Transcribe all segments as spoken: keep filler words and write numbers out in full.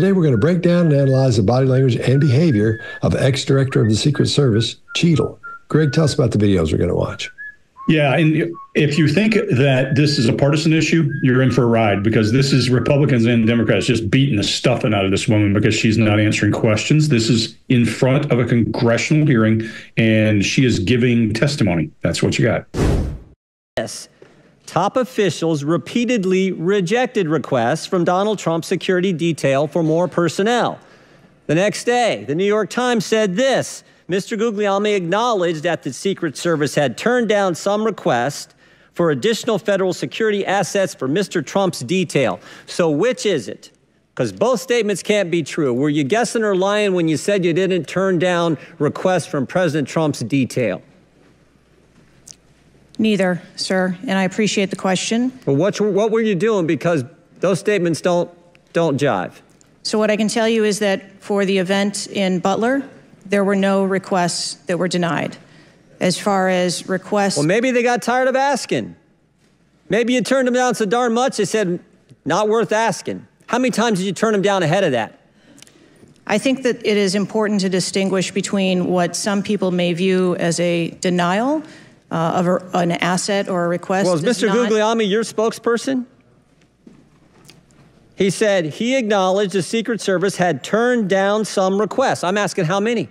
Today, we're going to break down and analyze the body language and behavior of ex-director of the Secret Service, Cheatle. Greg, tell us about the videos we're going to watch. Yeah, and if you think that this is a partisan issue, you're in for a ride, because this is Republicans and Democrats just beating the stuffing out of this woman because she's not answering questions. This is in front of a congressional hearing, and she is giving testimony. That's what you got. Yes. Top officials repeatedly rejected requests from Donald Trump's security detail for more personnel. The next day, the New York Times said this: Mister Guglielmi acknowledged that the Secret Service had turned down some requests for additional federal security assets for Mister Trump's detail. So which is it? Because both statements can't be true. Were you guessing or lying when you said you didn't turn down requests from President Trump's detail? Neither, sir, and I appreciate the question. Well, what, what were you doing? Because those statements don't, don't jive. So what I can tell you is that for the event in Butler, there were no requests that were denied. As far as requests... Well, maybe they got tired of asking. Maybe you turned them down so darn much, they said, not worth asking. How many times did you turn them down ahead of that? I think that it is important to distinguish between what some people may view as a denial uh, of a, an asset or a request. Well, is Mister Not... Guglielmi your spokesperson? He said he acknowledged the Secret Service had turned down some requests. I'm asking how many?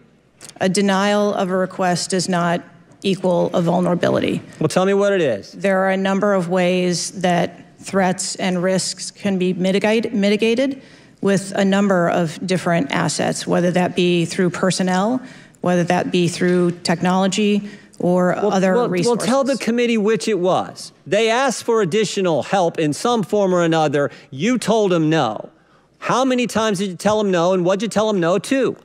A denial of a request does not equal a vulnerability. Well, tell me what it is. There are a number of ways that threats and risks can be mitigate, mitigated with a number of different assets, whether that be through personnel, whether that be through technology, or well, other well, resources. Well, tell the committee which it was. They asked for additional help in some form or another. You told them no. How many times did you tell them no, and what did you tell them no to?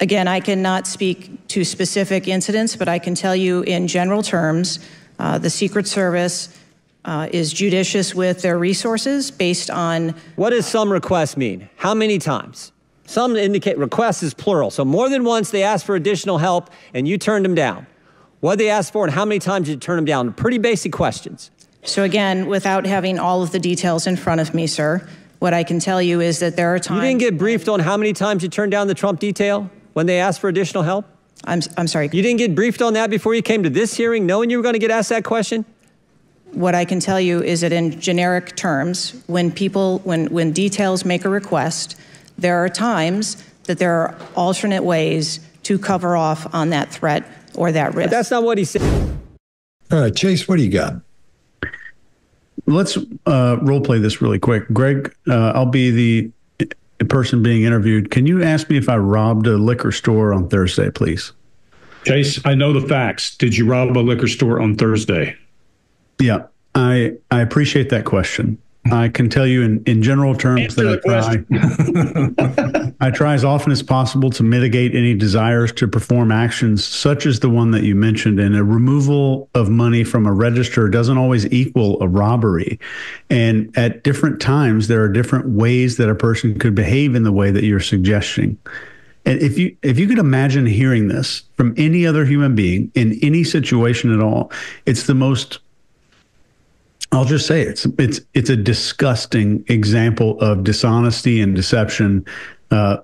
Again, I cannot speak to specific incidents, but I can tell you in general terms, uh, the Secret Service uh, is judicious with their resources based on... What does some requests mean? How many times? Some indicate requests is plural. So more than once they asked for additional help and you turned them down. What did they ask for and how many times did you turn them down? Pretty basic questions. So again, without having all of the details in front of me, sir, what I can tell you is that there are times... You didn't get briefed on how many times you turned down the Trump detail when they asked for additional help? I'm, I'm sorry. You didn't get briefed on that before you came to this hearing, knowing you were going to get asked that question? What I can tell you is that in generic terms, when people, when, when details make a request, there are times that there are alternate ways to cover off on that threat or that risk. But that's not what he said. All right, Chase, what do you got? Let's uh, role play this really quick. Greg, uh, I'll be the person being interviewed. Can you ask me if I robbed a liquor store on Thursday, please? Chase, I know the facts. Did you rob a liquor store on Thursday? Yeah, I, I appreciate that question. I can tell you in, in general terms Answer that I try, I try as often as possible to mitigate any desires to perform actions such as the one that you mentioned. And a removal of money from a register doesn't always equal a robbery. And at different times, there are different ways that a person could behave in the way that you're suggesting. And if you if you could imagine hearing this from any other human being in any situation at all, it's the most... I'll just say it's it's it's a disgusting example of dishonesty and deception. Uh,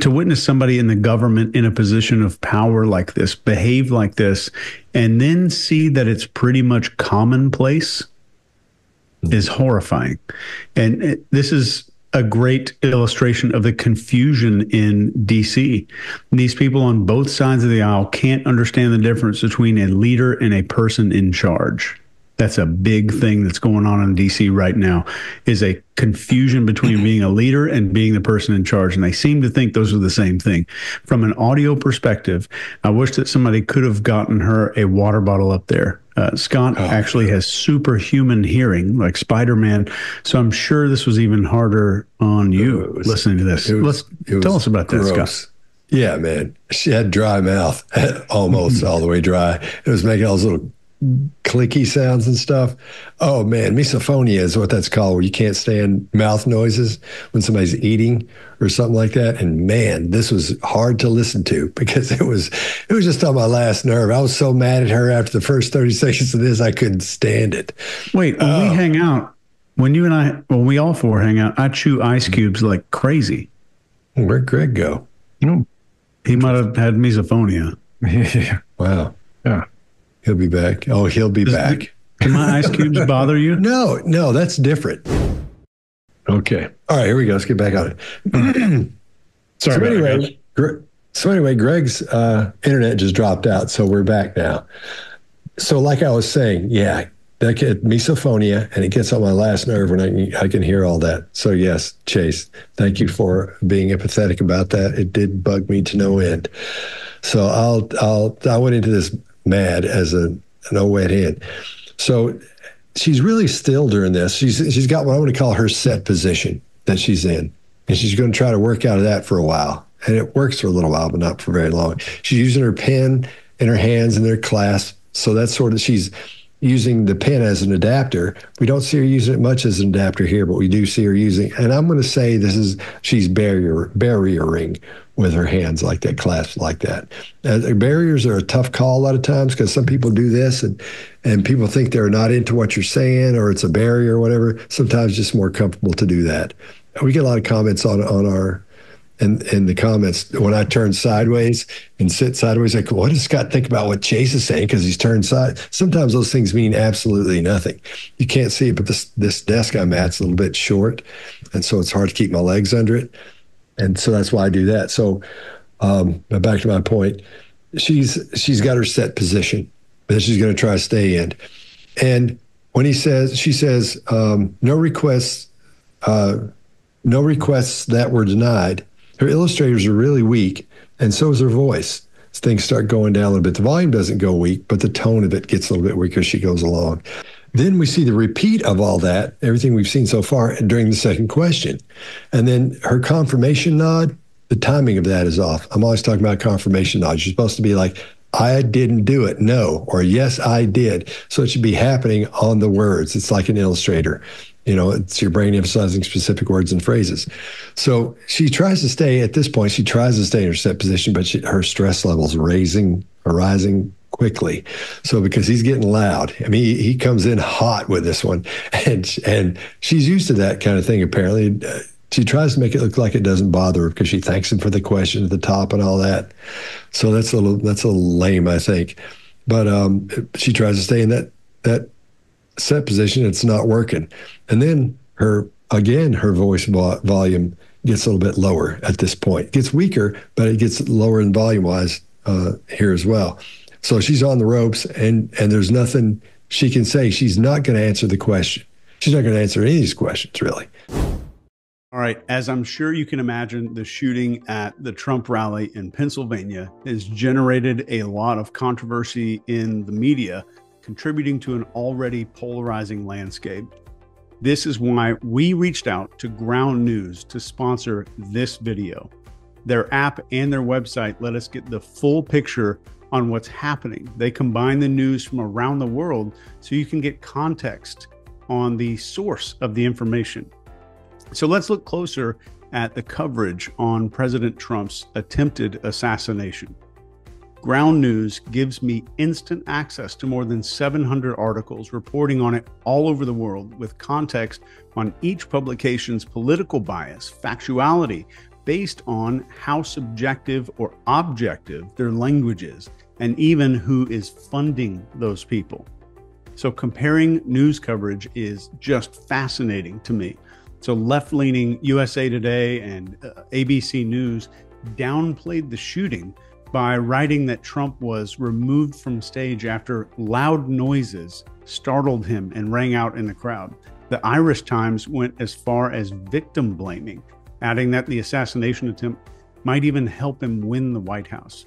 to witness somebody in the government in a position of power like this, behave like this, and then see that it's pretty much commonplace is horrifying. And it, this is a great illustration of the confusion in D C. These people on both sides of the aisle can't understand the difference between a leader and a person in charge. That's a big thing that's going on in D C right now, is a confusion between being a leader and being the person in charge. And they seem to think those are the same thing. From an audio perspective, I wish that somebody could have gotten her a water bottle up there. Uh, Scott oh. actually has superhuman hearing, like Spider-Man. So I'm sure this was even harder on you was, listening to this. Was, Let's Tell us about gross. that, Scott. Yeah, man. She had dry mouth, almost all the way dry. It was making all those little clicky sounds and stuff. Oh man, misophonia is what that's called, where you can't stand mouth noises when somebody's eating or something like that. And man, this was hard to listen to because it was it was just on my last nerve. I was so mad at her after the first thirty seconds of this, I couldn't stand it. Wait, when um, we hang out, when you and I, when well, we all four hang out, I chew ice cubes like crazy. Where'd Greg go? You know, he might have had misophonia. Yeah. Wow. Yeah. He'll be back. Oh, he'll be Does, back. Can my ice cubes bother you? No, no, that's different. Okay. All right, here we go. Let's get back on it. Sorry. So anyway, Gre- so anyway, Greg's uh, internet just dropped out, so we're back now. So like I was saying, yeah, that get misophonia, and it gets on my last nerve when I can, I can hear all that. So yes, Chase, thank you for being empathetic about that. It did bug me to no end. So I'll I'll I went into this mad as a no wet head. So she's really still during this. She's she's got what I want to call her set position that she's in, and she's going to try to work out of that for a while. And it works for a little while, but not for very long. She's using her pen in her hands and their clasp. So that's sort of, she's using the pen as an adapter. We don't see her using it much as an adapter here, but we do see her using, and I'm going to say this is, she's barrier barriering with her hands like that, clasped like that. Uh, barriers are a tough call a lot of times because some people do this and, and people think they're not into what you're saying or it's a barrier or whatever. Sometimes it's just more comfortable to do that. We get a lot of comments on on our, in, in the comments, when I turn sideways and sit sideways, like, what does Scott think about what Chase is saying? Because he's turned side. Sometimes those things mean absolutely nothing. You can't see it, but this this desk I'm at's a little bit short, and so it's hard to keep my legs under it. And so that's why I do that. So um, back to my point, she's she's got her set position that she's going to try to stay in. And when he says, she says, um, no requests, uh, no requests that were denied. Her illustrators are really weak, and so is her voice. Things start going down a little bit. The volume doesn't go weak, but the tone of it gets a little bit weaker as she goes along. Then we see the repeat of all that, everything we've seen so far during the second question. And then her confirmation nod, the timing of that is off. I'm always talking about confirmation nods. You're supposed to be like, I didn't do it, no, or yes, I did. So it should be happening on the words. It's like an illustrator. You know, it's your brain emphasizing specific words and phrases. So she tries to stay, at this point, she tries to stay in her set position, but she, her stress level's raising, rising quickly. So because he's getting loud, I mean, he, he comes in hot with this one. And, and she's used to that kind of thing, apparently. She tries to make it look like it doesn't bother her because she thanks him for the question at the top and all that. So that's a little, that's a little lame, I think. But um, she tries to stay in that that set position. It's not working. And then her, again, her voice vo- volume gets a little bit lower at this point. It gets weaker, but it gets lower in volume-wise uh, here as well. So she's on the ropes, and and there's nothing she can say. She's not going to answer the question. She's not going to answer any of these questions, really. All right, as I'm sure you can imagine, the shooting at the Trump rally in Pennsylvania has generated a lot of controversy in the media, contributing to an already polarizing landscape. This is why we reached out to Ground News to sponsor this video. Their app and their website let us get the full picture on what's happening. They combine the news from around the world so you can get context on the source of the information. So let's look closer at the coverage on President Trump's attempted assassination. Ground News gives me instant access to more than seven hundred articles reporting on it all over the world, with context on each publication's political bias, factuality, based on how subjective or objective their language is, and even who is funding those people. So comparing news coverage is just fascinating to me. So left-leaning U S A Today and uh, A B C News downplayed the shooting by writing that Trump was removed from stage after loud noises startled him and rang out in the crowd. The Irish Times went as far as victim blaming, adding that the assassination attempt might even help him win the White House.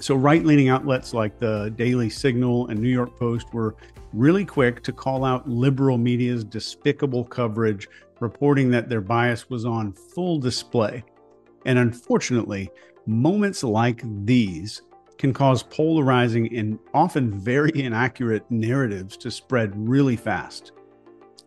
So right-leaning outlets like the Daily Signal and New York Post were really quick to call out liberal media's despicable coverage, reporting that their bias was on full display. And unfortunately, moments like these can cause polarizing and often very inaccurate narratives to spread really fast.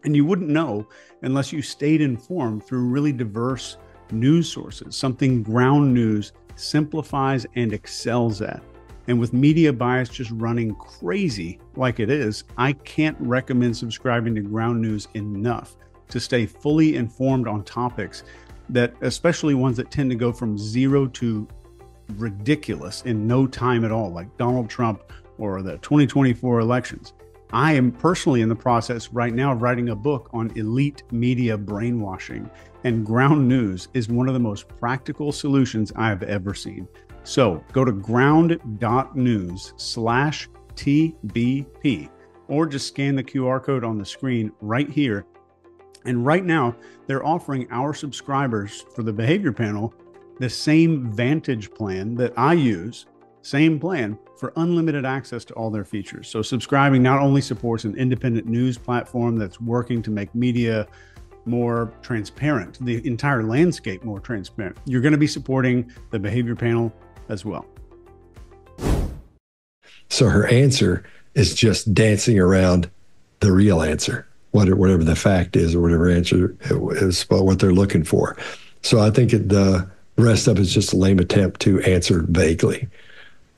And you wouldn't know unless you stayed informed through really diverse news sources, something Ground News simplifies and excels at. And with media bias just running crazy like it is, I can't recommend subscribing to Ground News enough to stay fully informed on topics that, especially ones that tend to go from zero to ridiculous in no time at all, like Donald Trump or the twenty twenty-four elections. I am personally in the process right now of writing a book on elite media brainwashing, and Ground News is one of the most practical solutions I've ever seen. So go to ground dot news slash T B P or just scan the Q R code on the screen right here. And right now, they're offering our subscribers for the Behavior Panel the same Vantage plan that I use, same plan for unlimited access to all their features. So subscribing not only supports an independent news platform that's working to make media more transparent, the entire landscape more transparent, you're going to be supporting the Behavior Panel as well. So her answer is just dancing around the real answer, whatever the fact is or whatever answer is, what they're looking for. So I think the rest of it's just a lame attempt to answer vaguely.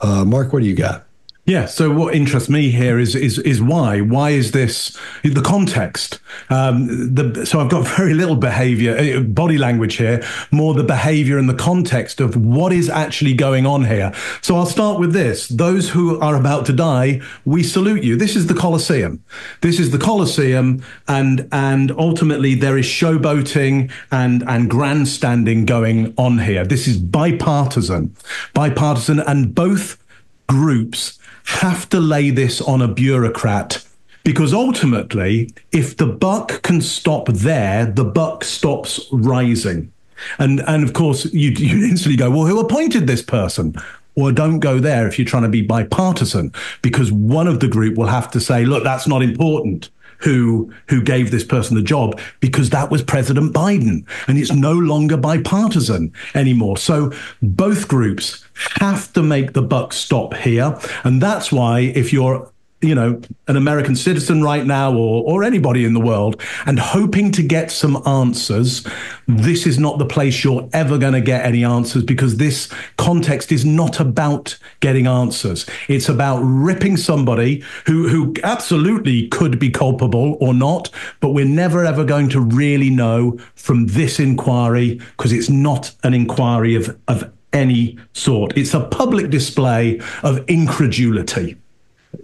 Uh, Mark, what do you got? Yeah, so what interests me here is is is why. Why is this the context? Um, the, so I've got very little behavior, body language here, more the behavior and the context of what is actually going on here. So I'll start with this. Those who are about to die, we salute you. This is the Colosseum. This is the Colosseum, and and ultimately there is showboating and, and grandstanding going on here. This is bipartisan, bipartisan, and both groups have to lay this on a bureaucrat, because ultimately, if the buck can stop there, the buck stops rising. And, and of course, you, you instantly go, well, who appointed this person? Or don't go there if you're trying to be bipartisan, because one of the group will have to say, look, that's not important. Who, who gave this person the job, because that was President Biden, and it's no longer bipartisan anymore. So both groups have to make the buck stop here. And that's why if you're, you know, an American citizen right now, or, or anybody in the world, and hoping to get some answers, this is not the place you're ever going to get any answers, because this context is not about getting answers. It's about ripping somebody who, who absolutely could be culpable or not, but we're never ever going to really know from this inquiry, because it's not an inquiry of, of any sort. It's a public display of incredulity.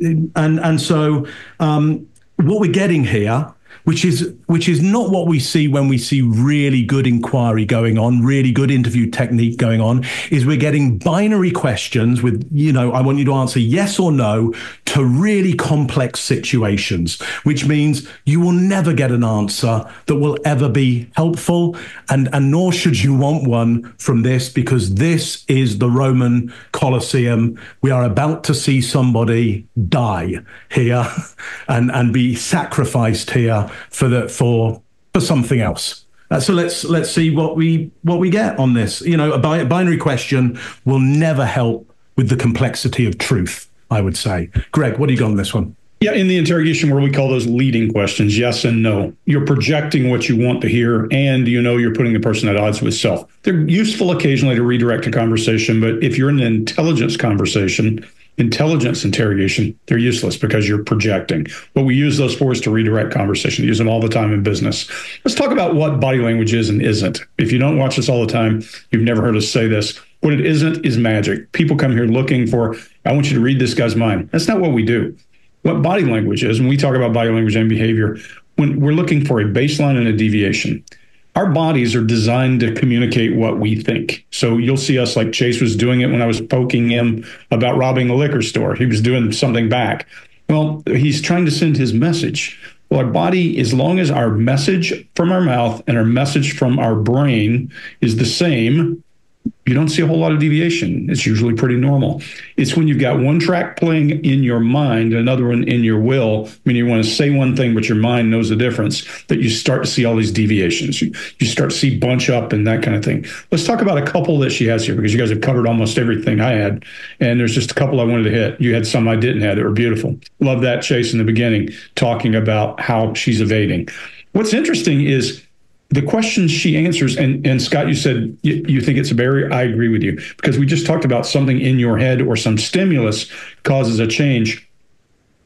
And and so um, what we're getting here, which is which is not what we see when we see really good inquiry going on, really good interview technique going on, is we're getting binary questions with, you know, I want you to answer yes or no to really complex situations, which means you will never get an answer that will ever be helpful. And, and nor should you want one from this, because this is the Roman Colosseum. We are about to see somebody die here and, and be sacrificed here for the for for something else. Uh, so let's let's see what we what we get on this. You know, a, bi- a binary question will never help with the complexity of truth, I would say. Greg, what do you got on this one? Yeah, in the interrogation where we call those leading questions, yes and no. You're projecting what you want to hear, and you know you're putting the person at odds with self. They're useful occasionally to redirect a conversation, but if you're in an intelligence conversation, intelligence interrogation, they're useless because you're projecting. But we use those for is to redirect conversation. We use them all the time in business. Let's talk about what body language is and isn't. If you don't watch us all the time, you've never heard us say this. What it isn't is magic. People come here looking for, I want you to read this guy's mind. That's not what we do. What body language is, when we talk about body language and behavior, when we're looking for a baseline and a deviation. Our bodies are designed to communicate what we think. So you'll see us, like Chase was doing it when I was poking him about robbing a liquor store. He was doing something back. Well, he's trying to send his message. Well, our body, as long as our message from our mouth and our message from our brain is the same, you don't see a whole lot of deviation. It's usually pretty normal. It's when you've got one track playing in your mind, another one in your will, I mean, you want to say one thing, but your mind knows the difference, that you start to see all these deviations. You, you start to see bunch up and that kind of thing. Let's talk about a couple that she has here, because you guys have covered almost everything I had. And there's just a couple I wanted to hit. You had some I didn't have that were beautiful. Love that, Chase, in the beginning, talking about how she's evading. What's interesting is the questions she answers, and, and Scott, you said you, you think it's a barrier. I agree with you, because we just talked about something in your head or some stimulus causes a change.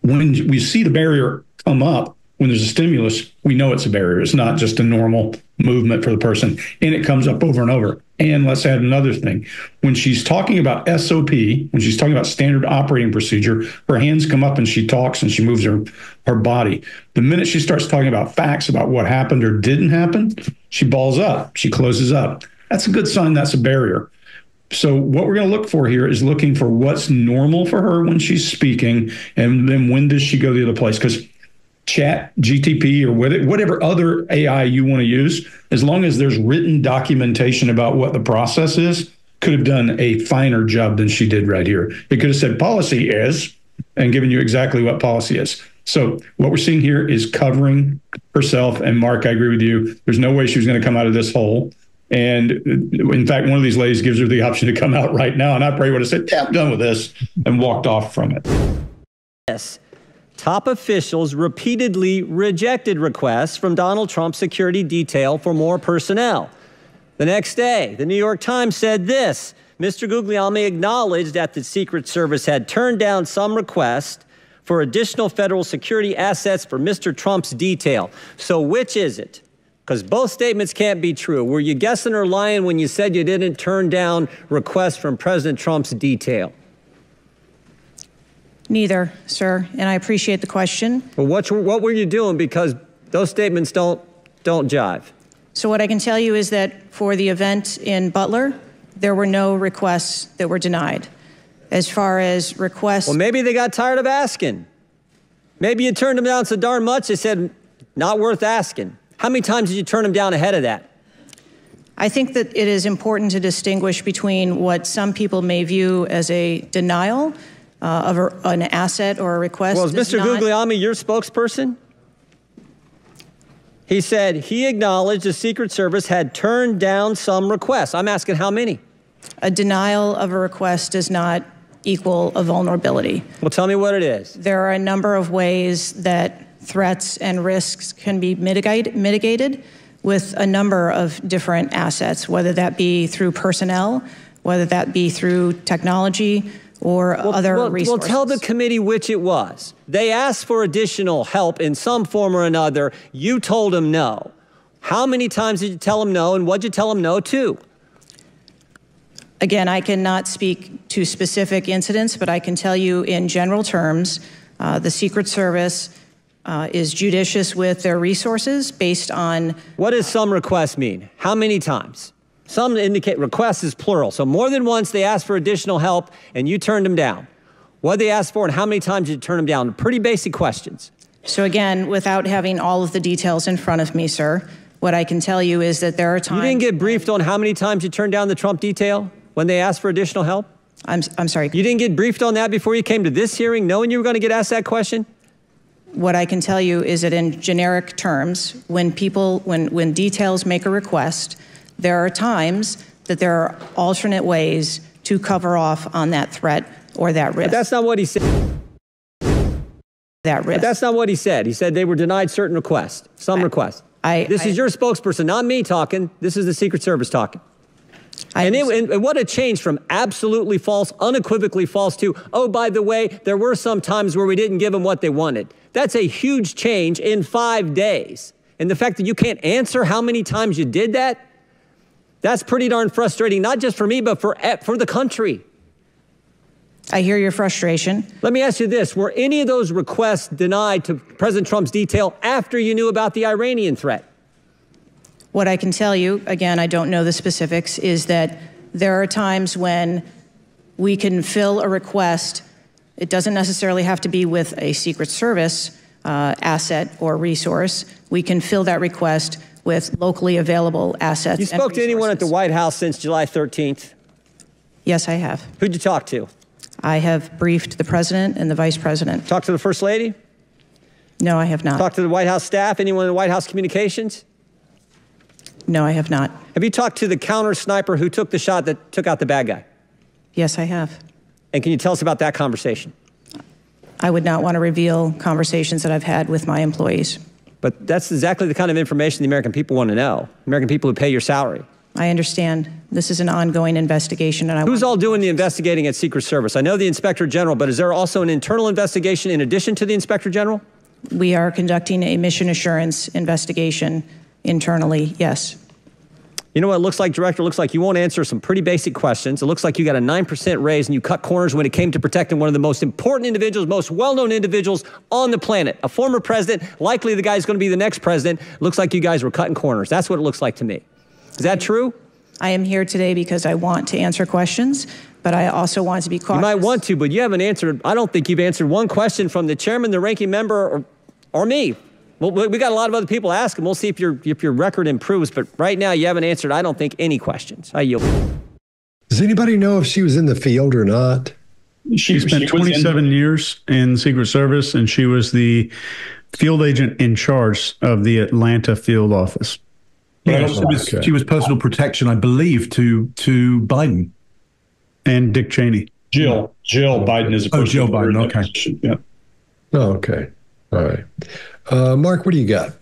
When we see the barrier come up, when there's a stimulus, we know it's a barrier. It's not just a normal movement for the person. And it comes up over and over. And let's add another thing. When she's talking about S O P, when she's talking about standard operating procedure, her hands come up and she talks and she moves her, her body. The minute she starts talking about facts, about what happened or didn't happen, she balls up. She closes up. That's a good sign. That's a barrier. So what we're going to look for here is looking for what's normal for her when she's speaking. And then when does she go the other place? Because Chat, G T P, or whatever other A I you want to use, as long as there's written documentation about what the process is, could have done a finer job than she did right here. It could have said policy is, and given you exactly what policy is. So what we're seeing here is covering herself. And Mark, I agree with you. There's no way she was going to come out of this hole. And in fact, one of these ladies gives her the option to come out right now. And I probably would have said, yeah, I'm done with this, and walked off from it. Yes. Top officials repeatedly rejected requests from Donald Trump's security detail for more personnel. The next day, the New York Times said this: Mister Guglielmi acknowledged that the Secret Service had turned down some requests for additional federal security assets for Mister Trump's detail. So which is it? Because both statements can't be true. Were you guessing or lying when you said you didn't turn down requests from President Trump's detail? Neither, sir, and I appreciate the question. Well, what, what were you doing? Because those statements don't, don't jive. So what I can tell you is that for the event in Butler, there were no requests that were denied. As far as requests... Well, maybe they got tired of asking. Maybe you turned them down so darn much, they said, not worth asking. How many times did you turn them down ahead of that? I think that it is important to distinguish between what some people may view as a denial Uh, of a, an asset or a request. Well, is Mister Guglielmi your spokesperson? He said he acknowledged the Secret Service had turned down some requests. I'm asking how many? A denial of a request does not equal a vulnerability. Well, tell me what it is. There are a number of ways that threats and risks can be mitigate, mitigated with a number of different assets, whether that be through personnel, whether that be through technology, or well, other well, resources. Well, tell the committee which it was. They asked for additional help in some form or another. You told them no. How many times did you tell them no, and what did you tell them no to? Again, I cannot speak to specific incidents, but I can tell you in general terms, uh, the Secret Service uh, is judicious with their resources based on... What does some requests mean? How many times? Some indicate requests is plural. So more than once they asked for additional help and you turned them down. What they asked for and how many times did you turn them down? Pretty basic questions. So again, without having all of the details in front of me, sir, what I can tell you is that there are times... You didn't get briefed on how many times you turned down the Trump detail when they asked for additional help? I'm, I'm sorry. You didn't get briefed on that before you came to this hearing knowing you were going to get asked that question? What I can tell you is that in generic terms, when people, when, when details make a request, there are times that there are alternate ways to cover off on that threat or that risk. But that's not what he said. That risk. But that's not what he said. He said they were denied certain requests, some I, requests. I, this I, is your spokesperson, not me talking. This is the Secret Service talking. I and, it, and what a change from absolutely false, unequivocally false to, oh, by the way, there were some times where we didn't give them what they wanted. That's a huge change in five days. And the fact that you can't answer how many times you did that, that's pretty darn frustrating, not just for me, but for, for the country. I hear your frustration. Let me ask you this. Were any of those requests denied to President Trump's detail after you knew about the Iranian threat? What I can tell you, again, I don't know the specifics, is that there are times when we can fill a request. It doesn't necessarily have to be with a Secret Service uh, asset or resource. We can fill that request with locally available assets. You spoke to anyone at the White House since July thirteenth? Yes, I have. Who'd you talk to? I have briefed the president and the vice president. Talk to the first lady? No, I have not. Talk to the White House staff? Anyone in the White House communications? No, I have not. Have you talked to the counter sniper who took the shot that took out the bad guy? Yes, I have. And can you tell us about that conversation? I would not want to reveal conversations that I've had with my employees. But that's exactly the kind of information the American people want to know. American people who pay your salary. I understand this is an ongoing investigation. And I Who's all doing the investigating at Secret Service? I know the Inspector General, but is there also an internal investigation in addition to the Inspector General? We are conducting a mission assurance investigation internally, yes. You know what it looks like, Director? It looks like you won't answer some pretty basic questions. It looks like you got a nine percent raise and you cut corners when it came to protecting one of the most important individuals, most well-known individuals on the planet. A former president, likely the guy who's going to be the next president. Looks like you guys were cutting corners. That's what it looks like to me. Is that true? I am here today because I want to answer questions, but I also want to be cautious. You might want to, but you haven't answered. I don't think you've answered one question from the chairman, the ranking member, or, or me. Well, we got a lot of other people asking. We'll see if your, if your record improves. But right now, you haven't answered, I don't think, any questions. I yield. Does anybody know if she was in the field or not? She, she spent she twenty-seven years in Secret Service, and she was the field agent in charge of the Atlanta field office. Yeah, she was, okay. she was personal protection, I believe, to to Biden and Dick Cheney. Jill Jill Biden is a personal. Oh, Jill Biden. Okay. Yeah. Oh, okay. All right. Uh, Mark, what do you got?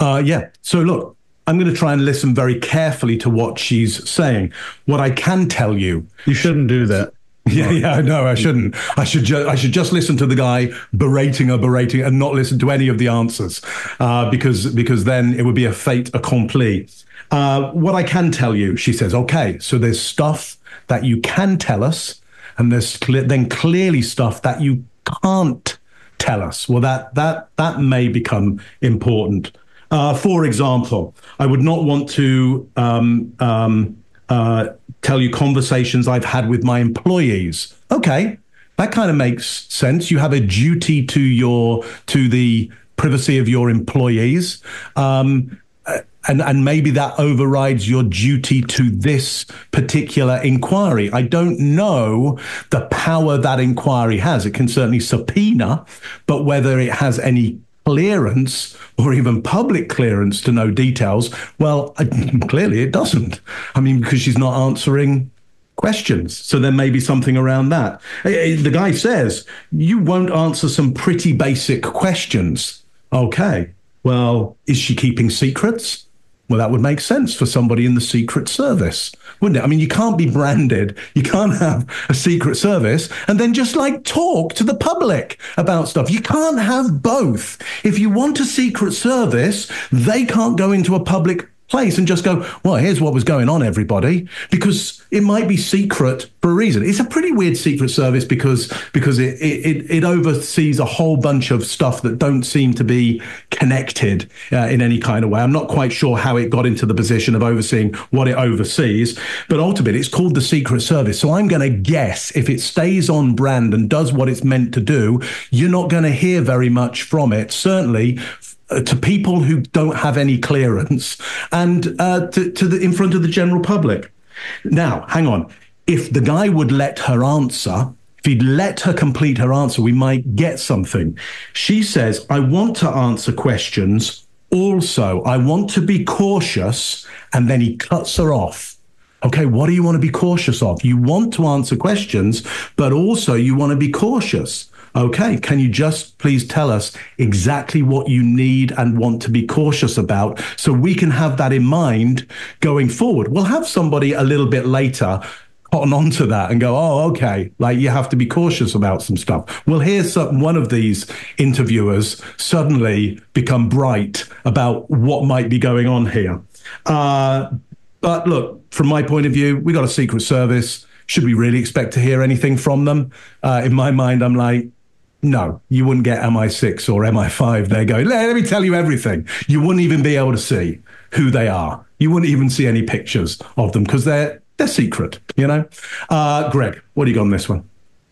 Uh, yeah. So look, I'm going to try and listen very carefully to what she's saying. What I can tell you, you shouldn't do that. Yeah, yeah, no, I shouldn't. I should, ju I should just listen to the guy berating her, berating, and not listen to any of the answers, uh, because because then it would be a fait accompli. Uh, what I can tell you, she says, okay, so there's stuff that you can tell us, and there's cle then clearly stuff that you can't tell us. Well, that that that may become important. Uh, for example, I would not want to. Um, um, uh, tell you conversations I've had with my employees. Okay, that kind of makes sense. You have a duty to your to the privacy of your employees, um, and and maybe that overrides your duty to this particular inquiry. I don't know the power that inquiry has. It can certainly subpoena, but whether it has any clearance or even public clearance to know details, well, I, clearly it doesn't. I mean, because she's not answering questions. So there may be something around that. The guy says, you won't answer some pretty basic questions. Okay, well, is she keeping secrets? Well, that would make sense for somebody in the Secret Service, wouldn't it? I mean, you can't be branded. You can't have a Secret Service and then just like talk to the public about stuff. You can't have both. If you want a Secret Service, they can't go into a public place and just go, well, here's what was going on, everybody, because it might be secret for a reason. It's a pretty weird Secret Service because because it it, it oversees a whole bunch of stuff that don't seem to be connected uh, in any kind of way. I'm not quite sure how it got into the position of overseeing what it oversees, but ultimately it's called the Secret Service. So I'm going to guess if it stays on brand and does what it's meant to do, you're not going to hear very much from it, certainly to people who don't have any clearance and uh, to, to the in front of the general public. Now, hang on. If the guy would let her answer, if he'd let her complete her answer, we might get something. She says, I want to answer questions. Also, I want to be cautious. And then he cuts her off. Okay, what do you want to be cautious of? You want to answer questions, but also you want to be cautious. Okay, can you just please tell us exactly what you need and want to be cautious about so we can have that in mind going forward? We'll have somebody a little bit later cotton onto that and go, oh, okay, like you have to be cautious about some stuff. We'll hear some, one of these interviewers suddenly become bright about what might be going on here. Uh, but look, from my point of view, we got a Secret Service. Should we really expect to hear anything from them? Uh, in my mind, I'm like, no, you wouldn't get M I six or M I five. They go, let me tell you everything. You wouldn't even be able to see who they are. You wouldn't even see any pictures of them because they're they're secret, you know? Uh, Greg, what do you got on this one?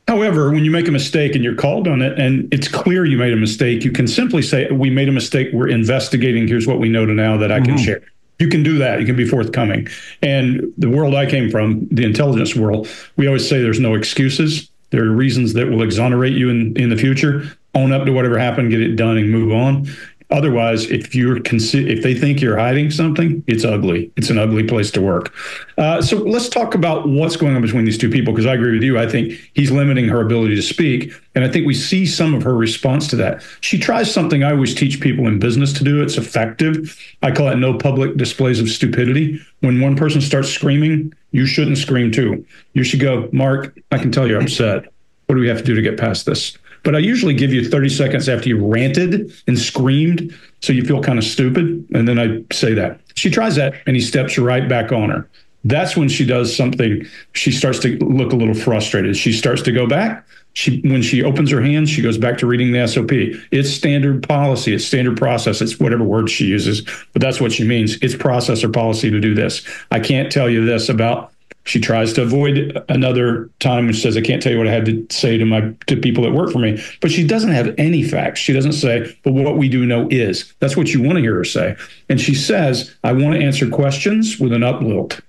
However, when you make a mistake and you're called on it and it's clear you made a mistake, you can simply say, we made a mistake. We're investigating. Here's what we know to now that I can mm-hmm. share. You can do that. You can be forthcoming. And the world I came from, the intelligence world, we always say there's no excuses. There are reasons that will exonerate you in, in the future. Own up to whatever happened, get it done, and move on. Otherwise, if you're consi- if they think you're hiding something, it's ugly. It's an ugly place to work. Uh, so let's talk about what's going on between these two people, because I agree with you. I think he's limiting her ability to speak. And I think we see some of her response to that. She tries something I always teach people in business to do. It's effective. I call it no public displays of stupidity. When one person starts screaming, you shouldn't scream too. You should go, Mark, I can tell you're upset. What do we have to do to get past this? But I usually give you thirty seconds after you ranted and screamed, so you feel kind of stupid. And then I say that. She tries that, and he steps right back on her. That's when she does something. She starts to look a little frustrated. She starts to go back. She, when she opens her hands, she goes back to reading the S O P. It's standard policy. It's standard process. It's whatever word she uses, but that's what she means. It's process or policy to do this. I can't tell you this about... She tries to avoid another time which says, I can't tell you what I had to say to my to people that work for me. But she doesn't have any facts. She doesn't say, but what we do know is. That's what you want to hear her say. And she says, I want to answer questions with an uplift.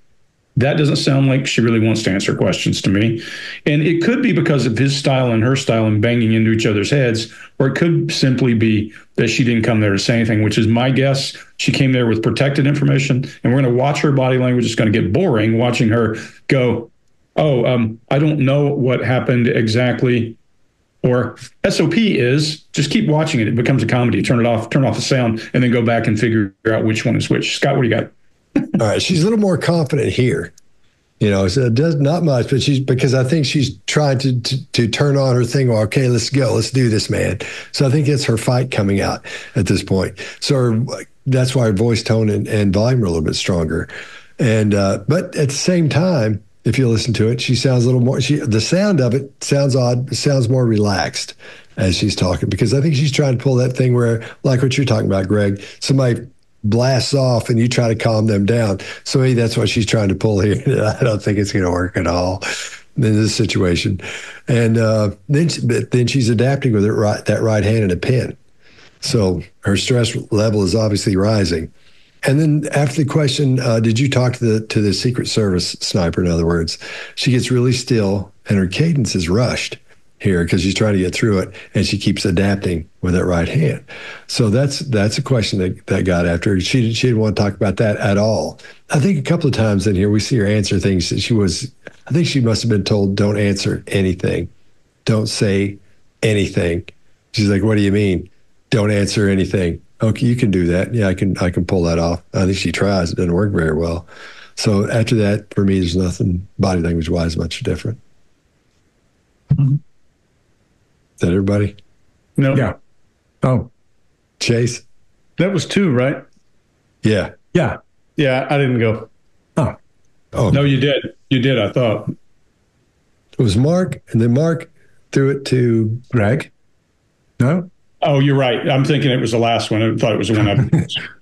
That doesn't sound like she really wants to answer questions to me. And it could be because of his style and her style and banging into each other's heads, or it could simply be that she didn't come there to say anything, which is my guess. She came there with protected information, and we're going to watch her body language. It's going to get boring watching her go, oh, um, I don't know what happened exactly. Or S O P is, just keep watching it. It becomes a comedy. Turn it off, turn off the sound, and then go back and figure out which one is which. Scott, what do you got? All right, she's a little more confident here, you know. So it does not much, but she's because I think she's trying to, to to turn on her thing. Well, okay, let's go, let's do this, man. So I think it's her fight coming out at this point. So her, that's why her voice tone and, and volume are a little bit stronger. And uh, but at the same time, if you listen to it, she sounds a little more. She the sound of it sounds odd, but sounds more relaxed as she's talking, because I think she's trying to pull that thing where, like what you're talking about, Greg, somebody blasts off and you try to calm them down. So maybe that's what she's trying to pull here. I don't think it's going to work at all in this situation. And uh, then, but then she's adapting with it right, that right hand and a pen. So her stress level is obviously rising. And then after the question, uh, did you talk to the to the Secret Service sniper? In other words, she gets really still and her cadence is rushed here because she's trying to get through it, and she keeps adapting with that right hand. So that's that's a question that, that got after her. She, she didn't want to talk about that at all. I think a couple of times in here we see her answer things that she was, I think she must have been told, don't answer anything. Don't say anything. She's like, what do you mean? Don't answer anything. Okay, you can do that. Yeah, I can I can pull that off. I think she tries. It doesn't work very well. So after that, for me, there's nothing body language-wise much different. Mm-hmm. Is that everybody? No. Yeah. Oh. Chase? That was two, right? Yeah. Yeah. Yeah, I didn't go. Oh. Oh. No, you did. You did, I thought. It was Mark, and then Mark threw it to Greg. No? Oh, you're right. I'm thinking it was the last one. I thought it was the one I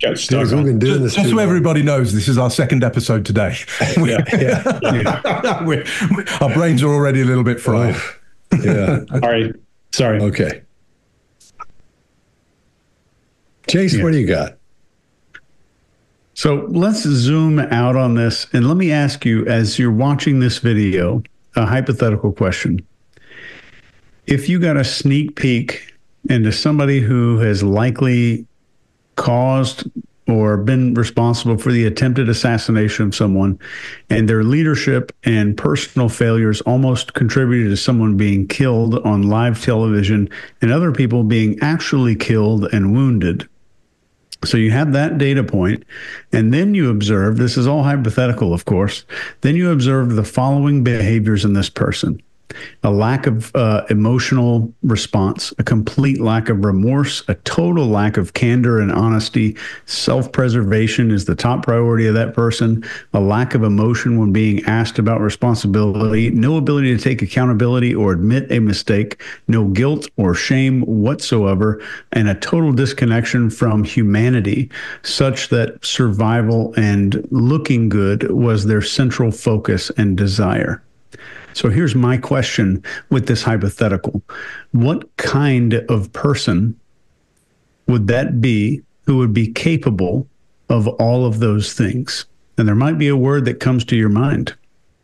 got stuck on. Been doing this just so everybody knows, this is our second episode today. Yeah. Yeah. Yeah. We're, our brains are already a little bit fried. Oh. Yeah. All right. Sorry. Okay. Chase, yeah. What do you got? So let's zoom out on this. And let me ask you, as you're watching this video, a hypothetical question. If you got a sneak peek into somebody who has likely caused or been responsible for the attempted assassination of someone, and their leadership and personal failures almost contributed to someone being killed on live television and other people being actually killed and wounded. So you have that data point, and then you observe, this is all hypothetical, of course, then you observe the following behaviors in this person. A lack of uh, emotional response, a complete lack of remorse, a total lack of candor and honesty. Self-preservation is the top priority of that person. A lack of emotion when being asked about responsibility. No ability to take accountability or admit a mistake. No guilt or shame whatsoever. And a total disconnection from humanity, such that survival and looking good was their central focus and desire. So here's my question with this hypothetical. What kind of person would that be who would be capable of all of those things? And there might be a word that comes to your mind,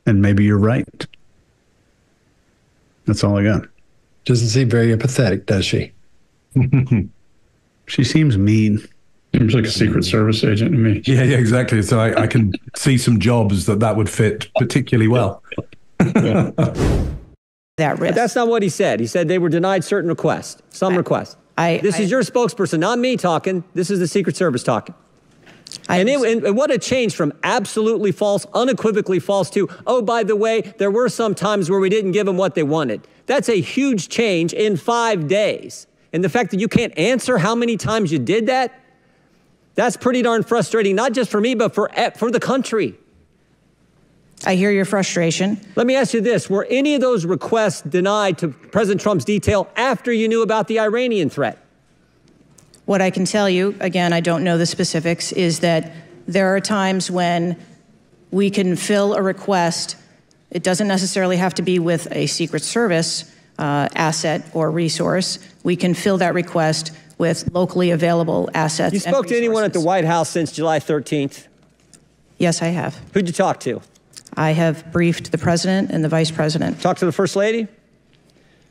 and maybe you're right. That's all I got. Doesn't seem very empathetic, does she? She seems mean. Seems like a Secret Service agent to me. Yeah, yeah, exactly. So I, I can see some jobs that that would fit particularly well. Yeah. That risk. But that's not what he said. He said they were denied certain requests, some I, requests. I, this I, is your spokesperson, not me talking. This is the Secret Service talking. I and, it, and, and what a change from absolutely false, unequivocally false to, oh, by the way, there were some times where we didn't give them what they wanted. That's a huge change in five days. And the fact that you can't answer how many times you did that, that's pretty darn frustrating, not just for me, but for, for the country. I hear your frustration. Let me ask you this. Were any of those requests denied to President Trump's detail after you knew about the Iranian threat? What I can tell you, again, I don't know the specifics, is that there are times when we can fill a request. It doesn't necessarily have to be with a Secret Service uh, asset or resource. We can fill that request with locally available assets. You spoke to anyone at the White House since July thirteenth? Yes, I have. Who'd you talk to? I have briefed the president and the vice president. Talk to the first lady?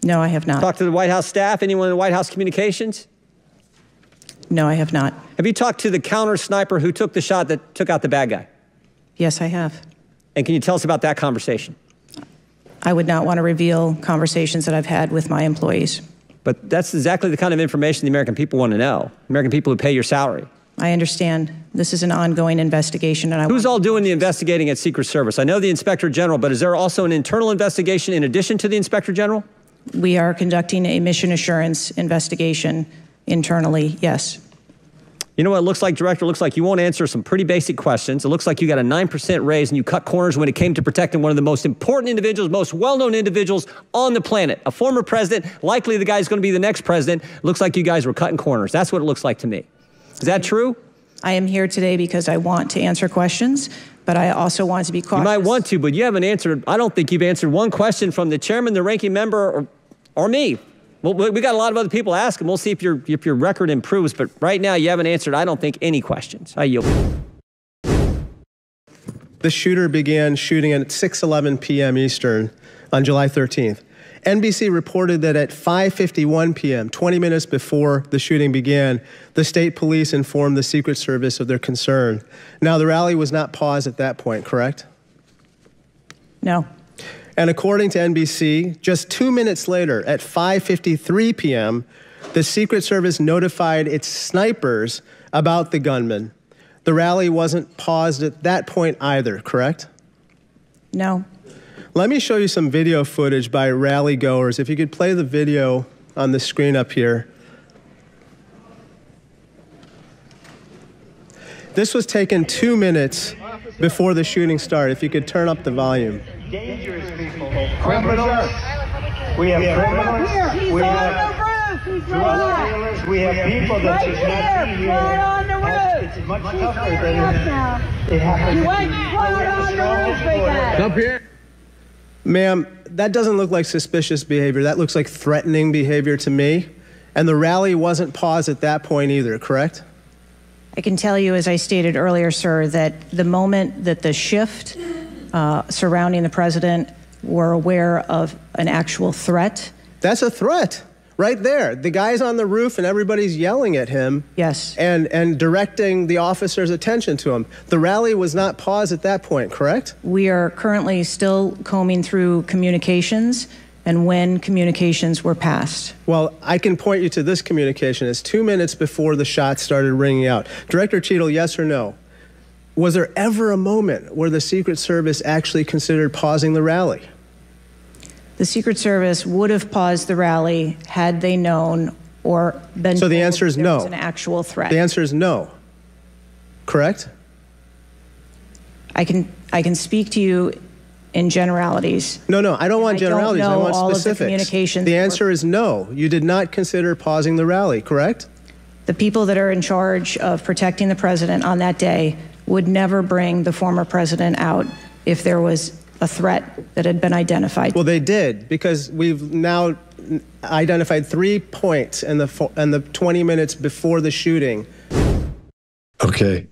No, I have not. Talk to the White House staff? Anyone in the White House communications? No, I have not. Have you talked to the counter sniper who took the shot that took out the bad guy? Yes, I have. And can you tell us about that conversation? I would not want to reveal conversations that I've had with my employees. But that's exactly the kind of information the American people want to know. American people who pay your salary. I understand. This is an ongoing investigation. And I Who's all doing the investigating at Secret Service? I know the Inspector General, but is there also an internal investigation in addition to the Inspector General? We are conducting a mission assurance investigation internally, yes. You know what it looks like, Director? It looks like you won't answer some pretty basic questions. It looks like you got a nine percent raise and you cut corners when it came to protecting one of the most important individuals, most well-known individuals on the planet, a former president, likely the guy who's going to be the next president. Looks like you guys were cutting corners. That's what it looks like to me. Is that true? I am here today because I want to answer questions, but I also want to be cautious. You might want to, but you haven't answered. I don't think you've answered one question from the chairman, the ranking member, or, or me. Well, we got a lot of other people asking. We'll see if your, if your record improves. But right now, you haven't answered, I don't think, any questions. I yield. The shooter began shooting at six eleven p m Eastern on July thirteenth. N B C reported that at five fifty-one p m, twenty minutes before the shooting began, the state police informed the Secret Service of their concern. Now, the rally was not paused at that point, correct? No. And according to N B C, just two minutes later, at five fifty-three p m, the Secret Service notified its snipers about the gunman. The rally wasn't paused at that point either, correct? No. Let me show you some video footage by rally goers. If you could play the video on the screen up here. This was taken two minutes before the shooting started. If you could turn up the volume. Dangerous people, criminals. We have criminals. We have drug dealers. We have people that should not be here. On the roof. It's much tougher than it happens. You ain't going on the roof, big guy. Up here, ma'am. That doesn't look like suspicious behavior. That looks like threatening behavior to me. And the rally wasn't paused at that point either, correct? I can tell you, as I stated earlier, sir, that the moment that the shift. Uh, surrounding the president, were aware of an actual threat. That's a threat right there. The guy's on the roof and everybody's yelling at him. Yes. And, and directing the officer's attention to him. The rally was not paused at that point, correct? We are currently still combing through communications and when communications were passed. Well, I can point you to this communication. It's two minutes before the shots started ringing out. Director Cheatle, yes or no? Was there ever a moment where the Secret Service actually considered pausing the rally? The Secret Service would have paused the rally had they known or been So the answer is no. There was an actual threat. The answer is no. Correct? I can I can speak to you in generalities. No, no, I don't want I generalities. Don't know I want all specifics. Of the communications the answer is no. You did not consider pausing the rally, correct? The people that are in charge of protecting the president on that day would never bring the former president out if there was a threat that had been identified. Well, they did, because we've now identified three points in the, in the twenty minutes before the shooting. Okay.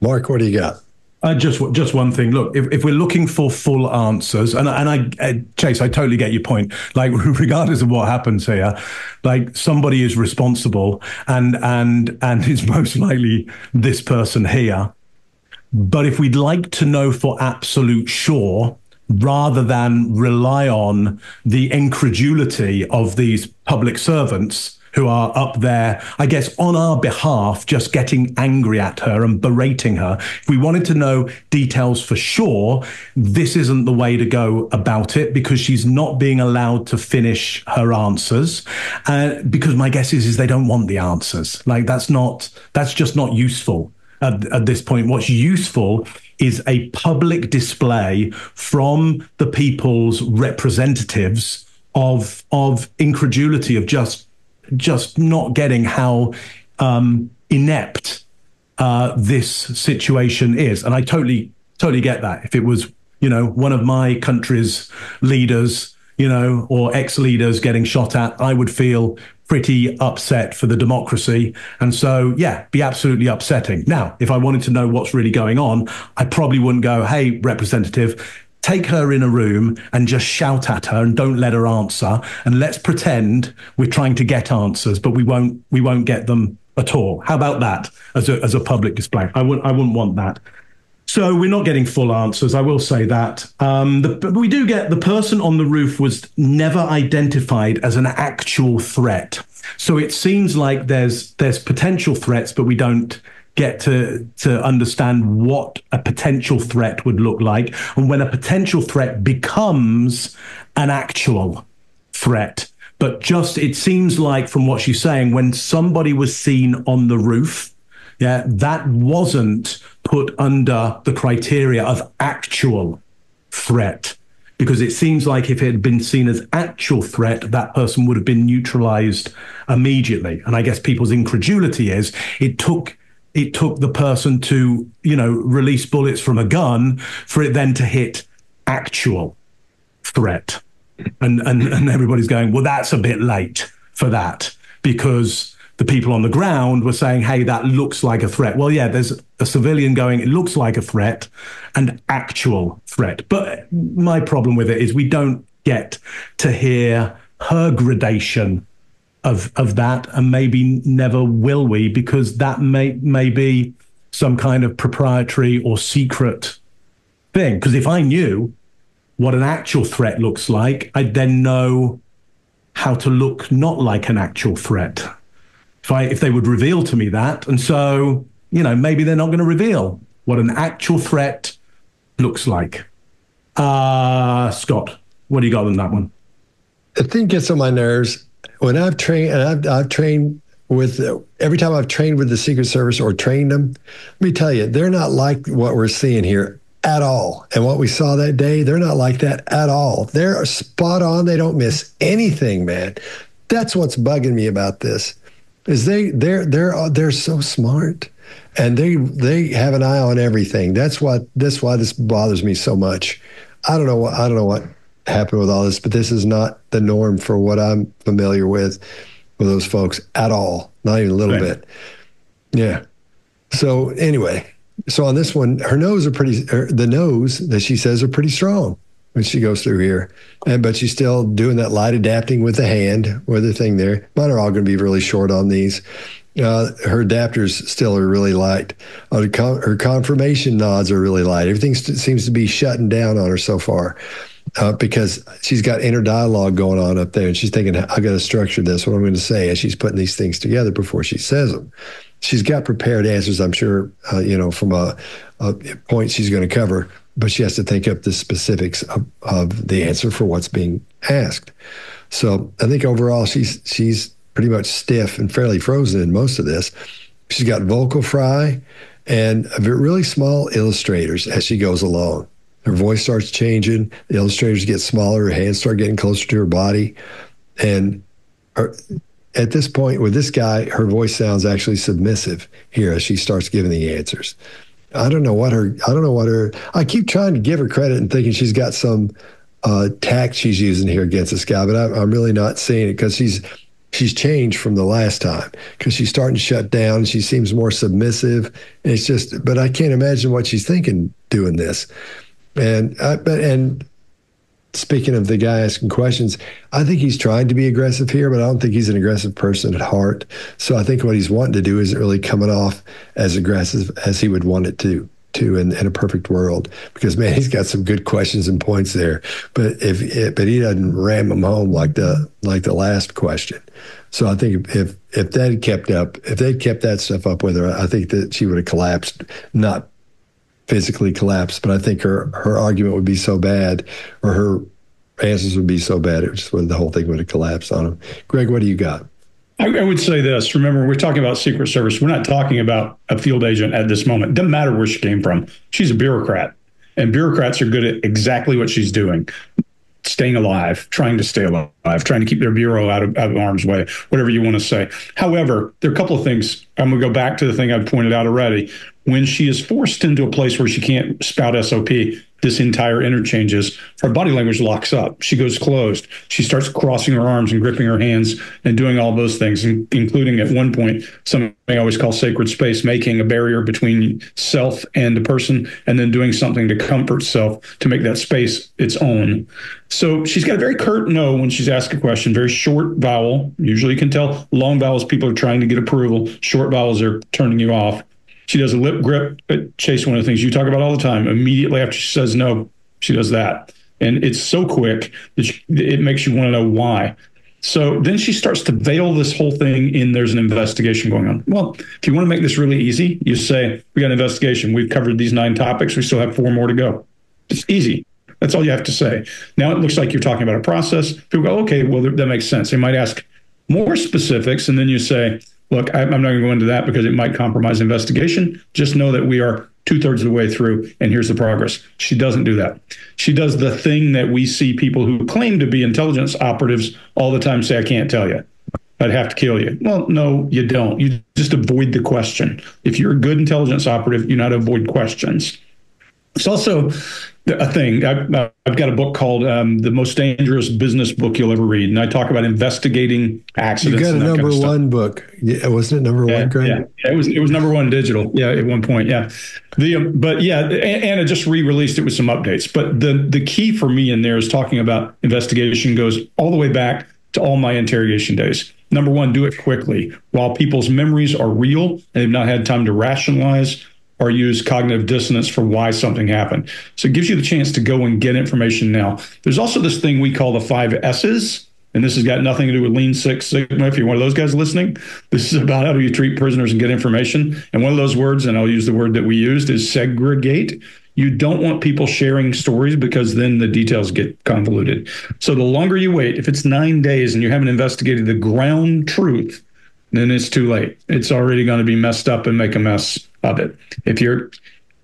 Mark, what do you got? Uh, just just one thing. Look, if, if we're looking for full answers, and and I, I, Chase, I totally get your point. Like, regardless of what happens here, like somebody is responsible, and and and it's most likely this person here. But if we'd like to know for absolute sure, rather than rely on the incredulity of these public servants who are up there, I guess, on our behalf, just getting angry at her and berating her. If we wanted to know details for sure, this isn't the way to go about it, because she's not being allowed to finish her answers. Uh, because my guess is, is they don't want the answers. Like, that's not, that's just not useful at, at this point. What's useful is a public display from the people's representatives of of incredulity, of just just not getting how um, inept uh, this situation is. And I totally, totally get that. If it was, you know, one of my country's leaders, you know, or ex-leaders getting shot at, I would feel pretty upset for the democracy. And so, yeah, be absolutely upsetting. Now, if I wanted to know what's really going on, I probably wouldn't go, hey, representative, take her in a room and just shout at her and don't let her answer. And let's pretend we're trying to get answers, but we won't we won't get them at all. How about that as a, as a public display? I wouldn't, I wouldn't want that. So we're not getting full answers, I will say that. Um, the, but we do get the person on the roof was never identified as an actual threat. So it seems like there's there's potential threats, but we don't get to to understand what a potential threat would look like. And when a potential threat becomes an actual threat, but just it seems like from what she's saying, when somebody was seen on the roof, yeah, that wasn't put under the criteria of actual threat, because it seems like if it had been seen as actual threat, that person would have been neutralized immediately. And I guess people's incredulity is it took it took the person to, you know, release bullets from a gun for it then to hit actual threat. And, and, and everybody's going, well, that's a bit late for that, because the people on the ground were saying, hey, that looks like a threat. Well, yeah, there's a civilian going, it looks like a threat, and actual threat. But my problem with it is we don't get to hear her gradation of of that, and maybe never will we, because that may, may be some kind of proprietary or secret thing. Because if I knew what an actual threat looks like, I'd then know how to look not like an actual threat. If, I, if they would reveal to me that. And so, you know, maybe they're not going to reveal what an actual threat looks like. Uh, Scott, what do you got on that one? The thing gets on my nerves. When I've trained, and I've, I've trained with, every time I've trained with the Secret Service or trained them, let me tell you, they're not like what we're seeing here at all. And what we saw that day, they're not like that at all. They're spot on. They don't miss anything, man. That's what's bugging me about this. Is they they're they're they're so smart, and they they have an eye on everything. That's why that's why this bothers me so much. I don't know what I don't know what happened with all this, but this is not the norm for what I'm familiar with with those folks at all. Not even a little right. bit. Yeah. So anyway, so on this one, her nose are pretty. Her, the nose that she says are pretty strong when she goes through here, and but she's still doing that light adapting with the hand, with the thing there. Mine are all going to be really short on these. Uh, her adapters still are really light. Her, con- her confirmation nods are really light. Everything st- seems to be shutting down on her so far uh, because she's got inner dialogue going on up there, and she's thinking, I got to structure this, what I'm going to say, as she's putting these things together before she says them. She's got prepared answers, I'm sure, uh, you know, from a, a point she's going to cover, but she has to think up the specifics of, of the answer for what's being asked. So I think overall she's she's pretty much stiff and fairly frozen in most of this. She's got vocal fry and really small illustrators as she goes along. Her voice starts changing, the illustrators get smaller, her hands start getting closer to her body. And her, at this point with this guy, her voice sounds actually submissive here as she starts giving the answers. I don't know what her, I don't know what her, I keep trying to give her credit and thinking she's got some uh, tact she's using here against this guy, but I, I'm really not seeing it because she's she's changed from the last time because she's starting to shut down. She seems more submissive. And it's just, but I can't imagine what she's thinking doing this. And I, but and speaking of the guy asking questions, I think he's trying to be aggressive here, but I don't think he's an aggressive person at heart. So I think what he's wanting to do isn't really coming off as aggressive as he would want it to. To in, in a perfect world, because man, he's got some good questions and points there. But if it, but he doesn't ram them home like the like the last question. So I think if if that had kept up, if they'd kept that stuff up with her, I think that she would have collapsed, not physically collapsed, but I think her her argument would be so bad, or her answers would be so bad, it just would, the whole thing would have collapsed on him. Greg, what do you got? I would say this. Remember, we're talking about Secret Service. We're not talking about a field agent at this moment. Doesn't matter where she came from. She's a bureaucrat, and bureaucrats are good at exactly what she's doing. Staying alive, trying to stay alive, trying to keep their bureau out of, out of harm's way, whatever you want to say. However, there are a couple of things. I'm going to go back to the thing I've pointed out already. When she is forced into a place where she can't spout S O P, this entire interchange is, her body language locks up. She goes closed. She starts crossing her arms and gripping her hands and doing all those things, including at one point, something I always call sacred space, making a barrier between self and the person, and then doing something to comfort self to make that space its own. So she's got a very curt no when she's asked a question, very short vowel. Usually you can tell long vowels, people are trying to get approval. Short vowels are turning you off. She does a lip grip. Chase, one of the things you talk about all the time, immediately after she says no, she does that. And it's so quick that she, it makes you want to know why. So then she starts to veil this whole thing in there's an investigation going on. Well, if you want to make this really easy, you say, we got an investigation. We've covered these nine topics. We still have four more to go. It's easy. That's all you have to say. Now it looks like you're talking about a process. People go, okay, well, that makes sense. They might ask more specifics, and then you say, look, I'm not going to go into that because it might compromise investigation. Just know that we are two-thirds of the way through, and here's the progress. She doesn't do that. She does the thing that we see people who claim to be intelligence operatives all the time say, I can't tell you. I'd have to kill you. Well, no, you don't. You just avoid the question. If you're a good intelligence operative, you know how to avoid questions. It's also a thing. I've, I've got a book called um, The Most Dangerous Business Book You'll Ever Read, and I talk about investigating accidents. You got a number kind of one book. Yeah, wasn't it number yeah, one, Greg? Yeah. yeah, it was It was number one digital, yeah, at one point, yeah. The um, But yeah, and, and I just re-released it with some updates. But the, the key for me in there is talking about investigation goes all the way back to all my interrogation days. Number one, do it quickly. While people's memories are real and they've not had time to rationalize or use cognitive dissonance for why something happened. So it gives you the chance to go and get information now. There's also this thing we call the five S's, and this has got nothing to do with Lean Six Sigma, if you're one of those guys listening. This is about how do you treat prisoners and get information. And one of those words, and I'll use the word that we used, is segregate. You don't want people sharing stories because then the details get convoluted. So the longer you wait, if it's nine days and you haven't investigated the ground truth, then it's too late. It's already going to be messed up and make a mess of it. If you're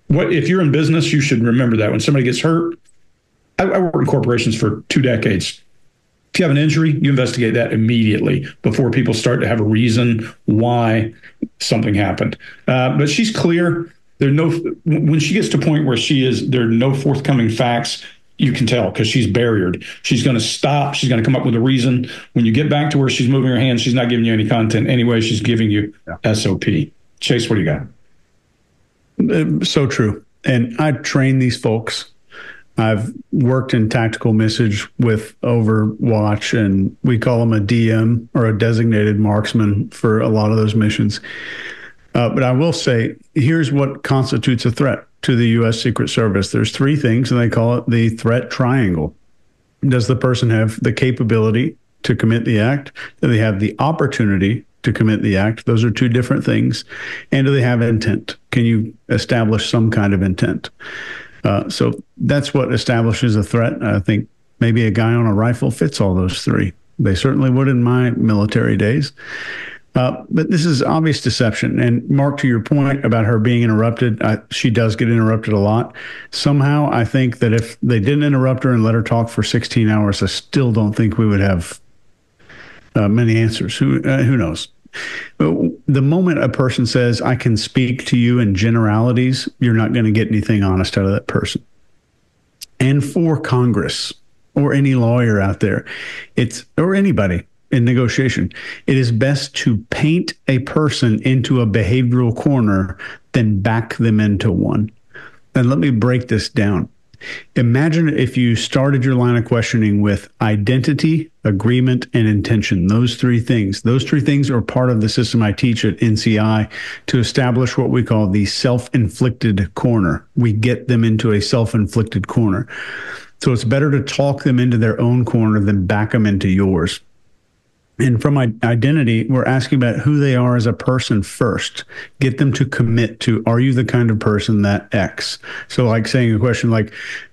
what if you're in business, you should remember that when somebody gets hurt. I, I worked in corporations for two decades. If you have an injury, you investigate that immediately before people start to have a reason why something happened. Uh, but she's clear. There are no when she gets to a point where she is there are no forthcoming facts. You can tell because she's barriered. She's going to stop. She's going to come up with a reason. When you get back to where she's moving her hands, she's not giving you any content anyway. She's giving you yeah. S O P. Chase, what do you got? So true. And I've trained these folks. I've worked in tactical message with Overwatch, and we call them a D M or a designated marksman for a lot of those missions. Uh, but I will say, here's what constitutes a threat to the U S Secret Service. There's three things, and they call it the threat triangle. Does the person have the capability to commit the act? Do they have the opportunity to commit the act? Those are two different things. And do they have intent? Can you establish some kind of intent? Uh, so that's what establishes a threat. I think maybe a guy on a rifle fits all those three. They certainly would in my military days. Uh, but this is obvious deception. And Mark, to your point about her being interrupted, I, she does get interrupted a lot. Somehow, I think that if they didn't interrupt her and let her talk for sixteen hours, I still don't think we would have Uh, many answers. Who uh, who knows? The moment a person says, I can speak to you in generalities, you're not going to get anything honest out of that person. And for Congress or any lawyer out there, it's or anybody, in negotiation. It is best to paint a person into a behavioral corner than back them into one. And let me break this down. Imagine if you started your line of questioning with identity, agreement, and intention. Those three things. Those three things are part of the system I teach at N C I to establish what we call the self-inflicted corner. We get them into a self-inflicted corner. So it's better to talk them into their own corner than back them into yours. And from identity, we're asking about who they are as a person first. Get them to commit to, are you the kind of person that X? So like saying a question like,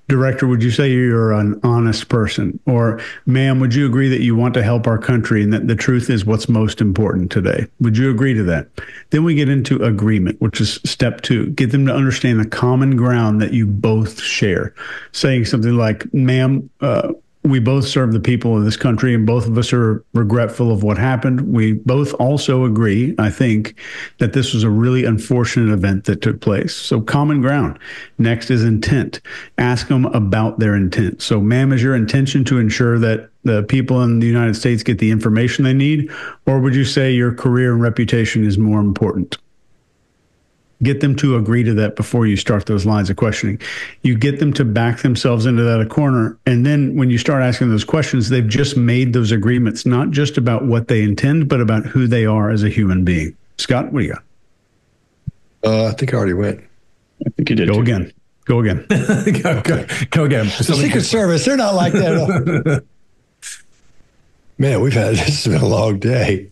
Director, would you say you're an honest person? Or, ma'am, would you agree that you want to help our country and that the truth is what's most important today? Would you agree to that? Then we get into agreement, which is step two. Get them to understand the common ground that you both share. Saying something like, ma'am, uh, we both serve the people of this country, and both of us are regretful of what happened. We both also agree, I think, that this was a really unfortunate event that took place. So common ground. Next is intent. Ask them about their intent. So, ma'am, is your intention to ensure that the people in the United States get the information they need, or would you say your career and reputation is more important? Get them to agree to that before you start those lines of questioning. You get them to back themselves into that corner. And then when you start asking those questions, they've just made those agreements, not just about what they intend, but about who they are as a human being. Scott, what do you got? Uh, I think I already went. I think you did. Go too. again. Go again. go, go, go again. The Secret Service, they're not like that at all. Man, we've had, this has been a long day.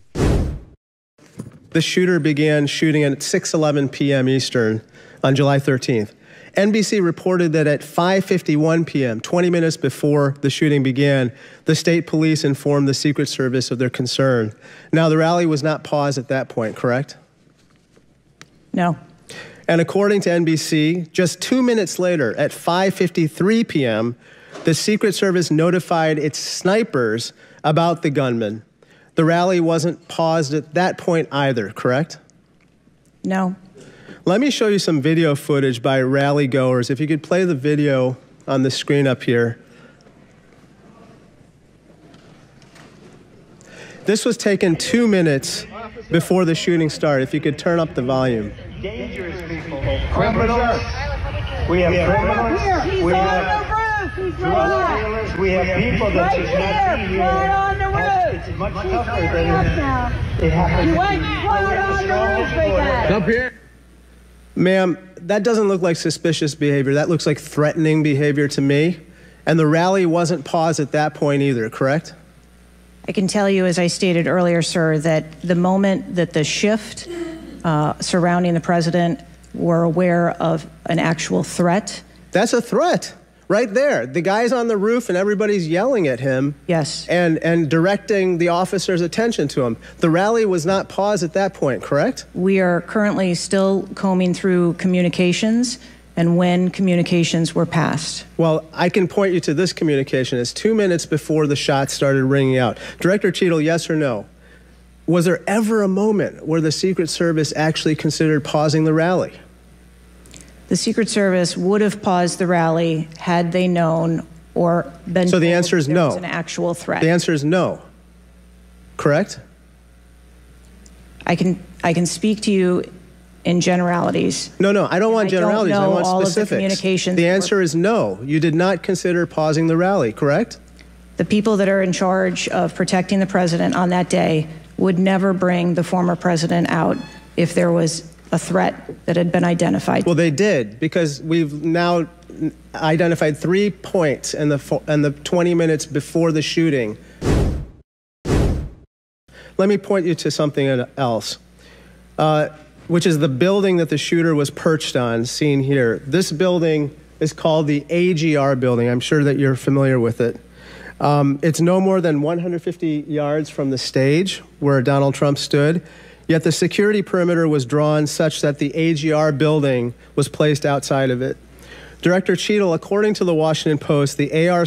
The shooter began shooting at six eleven p m Eastern on July thirteenth. N B C reported that at five fifty-one p m, twenty minutes before the shooting began, the state police informed the Secret Service of their concern. Now, the rally was not paused at that point, correct? No. And according to N B C, just two minutes later, at five fifty-three p m, the Secret Service notified its snipers about the gunman. The rally wasn't paused at that point either, correct? No. Let me show you some video footage by rally goers. If you could play the video on the screen up here. This was taken two minutes before the shooting started. If you could turn up the volume. Dangerous people. Criminals. We have criminals. We have drug dealers. We have people that should not be here. It's much tougher than it, it happened. Right up here. Ma'am, that doesn't look like suspicious behavior. That looks like threatening behavior to me. And the rally wasn't paused at that point either, correct? I can tell you, as I stated earlier, sir, that the moment that the shift uh, surrounding the president were aware of an actual threat. That's a threat. Right there, the guy's on the roof and everybody's yelling at him. Yes. And and directing the officer's attention to him. The rally was not paused at that point, correct? We are currently still combing through communications and when communications were passed. Well, I can point you to this communication. It's two minutes before the shots started ringing out. Director Cheatle, yes or no? Was there ever a moment where the Secret Service actually considered pausing the rally? The Secret Service would have paused the rally had they known or been. So the answer is no. There was an actual threat. The answer is no. Correct? I can I can speak to you in generalities. No, no, I don't want generalities. I, don't know I want all specifics. Of the communications the answer is no. You did not consider pausing the rally, correct? The people that are in charge of protecting the president on that day would never bring the former president out if there was a threat that had been identified. Well, they did, because we've now identified three points in the, in the twenty minutes before the shooting. Let me point you to something else, uh, which is the building that the shooter was perched on, seen here. This building is called the A G R building. I'm sure that you're familiar with it. Um, it's no more than one hundred fifty yards from the stage where Donald Trump stood. Yet the security perimeter was drawn such that the A G R building was placed outside of it. Director Cheatle, according to the Washington Post, the A R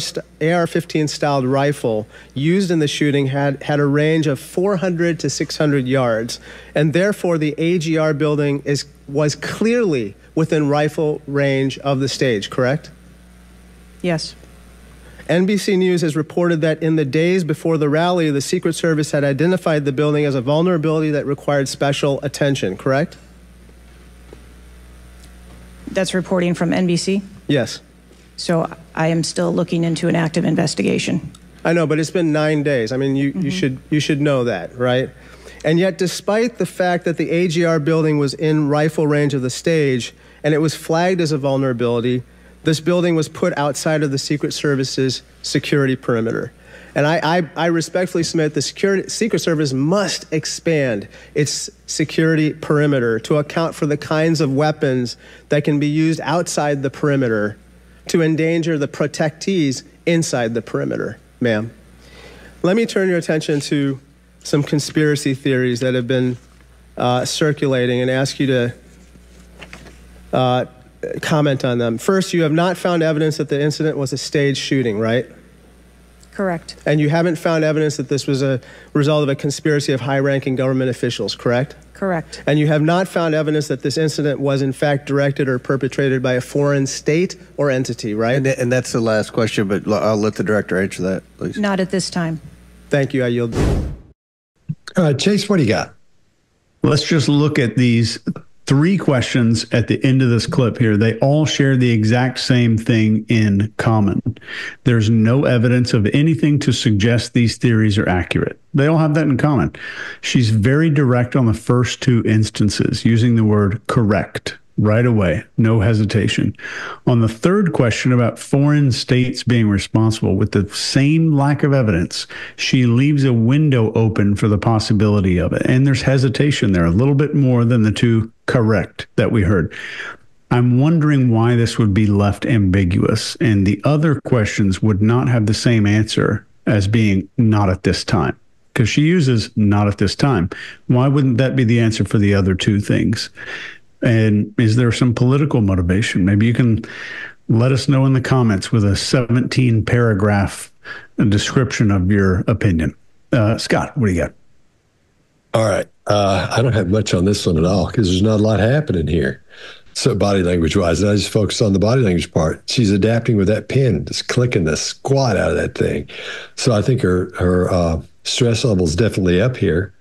fifteen styled rifle used in the shooting had, had a range of four hundred to six hundred yards, and therefore the A G R building is, was clearly within rifle range of the stage, correct? Yes. N B C News has reported that in the days before the rally, the Secret Service had identified the building as a vulnerability that required special attention, correct? That's reporting from N B C? Yes. So I am still looking into an active investigation. I know, but it's been nine days. I mean, you, mm-hmm. you should you should know that, right? And yet, despite the fact that the A G R building was in rifle range of the stage and it was flagged as a vulnerability, this building was put outside of the Secret Service's security perimeter. And I, I, I respectfully submit the security, Secret Service must expand its security perimeter to account for the kinds of weapons that can be used outside the perimeter to endanger the protectees inside the perimeter, ma'am. Let me turn your attention to some conspiracy theories that have been uh, circulating and ask you to uh, comment on them. First, you have not found evidence that the incident was a staged shooting, right? Correct. And you haven't found evidence that this was a result of a conspiracy of high-ranking government officials, correct? Correct. And you have not found evidence that this incident was in fact directed or perpetrated by a foreign state or entity, right? And, and that's the last question, but I'll let the director answer that, please. Not at this time. Thank you. I yield. Uh, Chase, what do you got? Let's just look at these three questions at the end of this clip here. They all share the exact same thing in common. There's no evidence of anything to suggest these theories are accurate. They all have that in common. She's very direct on the first two instances, using the word correct right away, no hesitation. On the third question about foreign states being responsible, with the same lack of evidence, she leaves a window open for the possibility of it. And there's hesitation there, a little bit more than the two correct that we heard. I'm wondering why this would be left ambiguous, and the other questions would not have the same answer as being not at this time, because she uses not at this time. Why wouldn't that be the answer for the other two things? And is there some political motivation? Maybe you can let us know in the comments with a seventeen paragraph description of your opinion. Uh, Scott, what do you got? All right. Uh, I don't have much on this one at all because there's not a lot happening here. So body language wise, and I just focused on the body language part. She's adapting with that pen, just clicking the squat out of that thing. So I think her, her uh, stress level is definitely up here.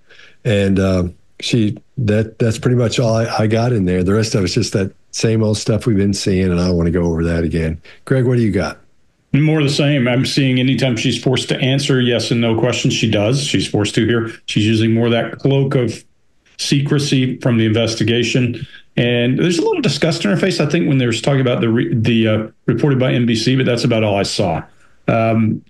And uh, she that that's pretty much all I, I got in there. The rest of it's just that same old stuff we've been seeing, and I don't want to go over that again. Greg, what do you got? More of the same. I'm seeing anytime she's forced to answer yes and no questions, she does. She's forced to here. She's using more of that cloak of secrecy from the investigation. And there's a little disgust in her face, I think, when they were talking about the re the uh, reported by N B C, but that's about all I saw. Um,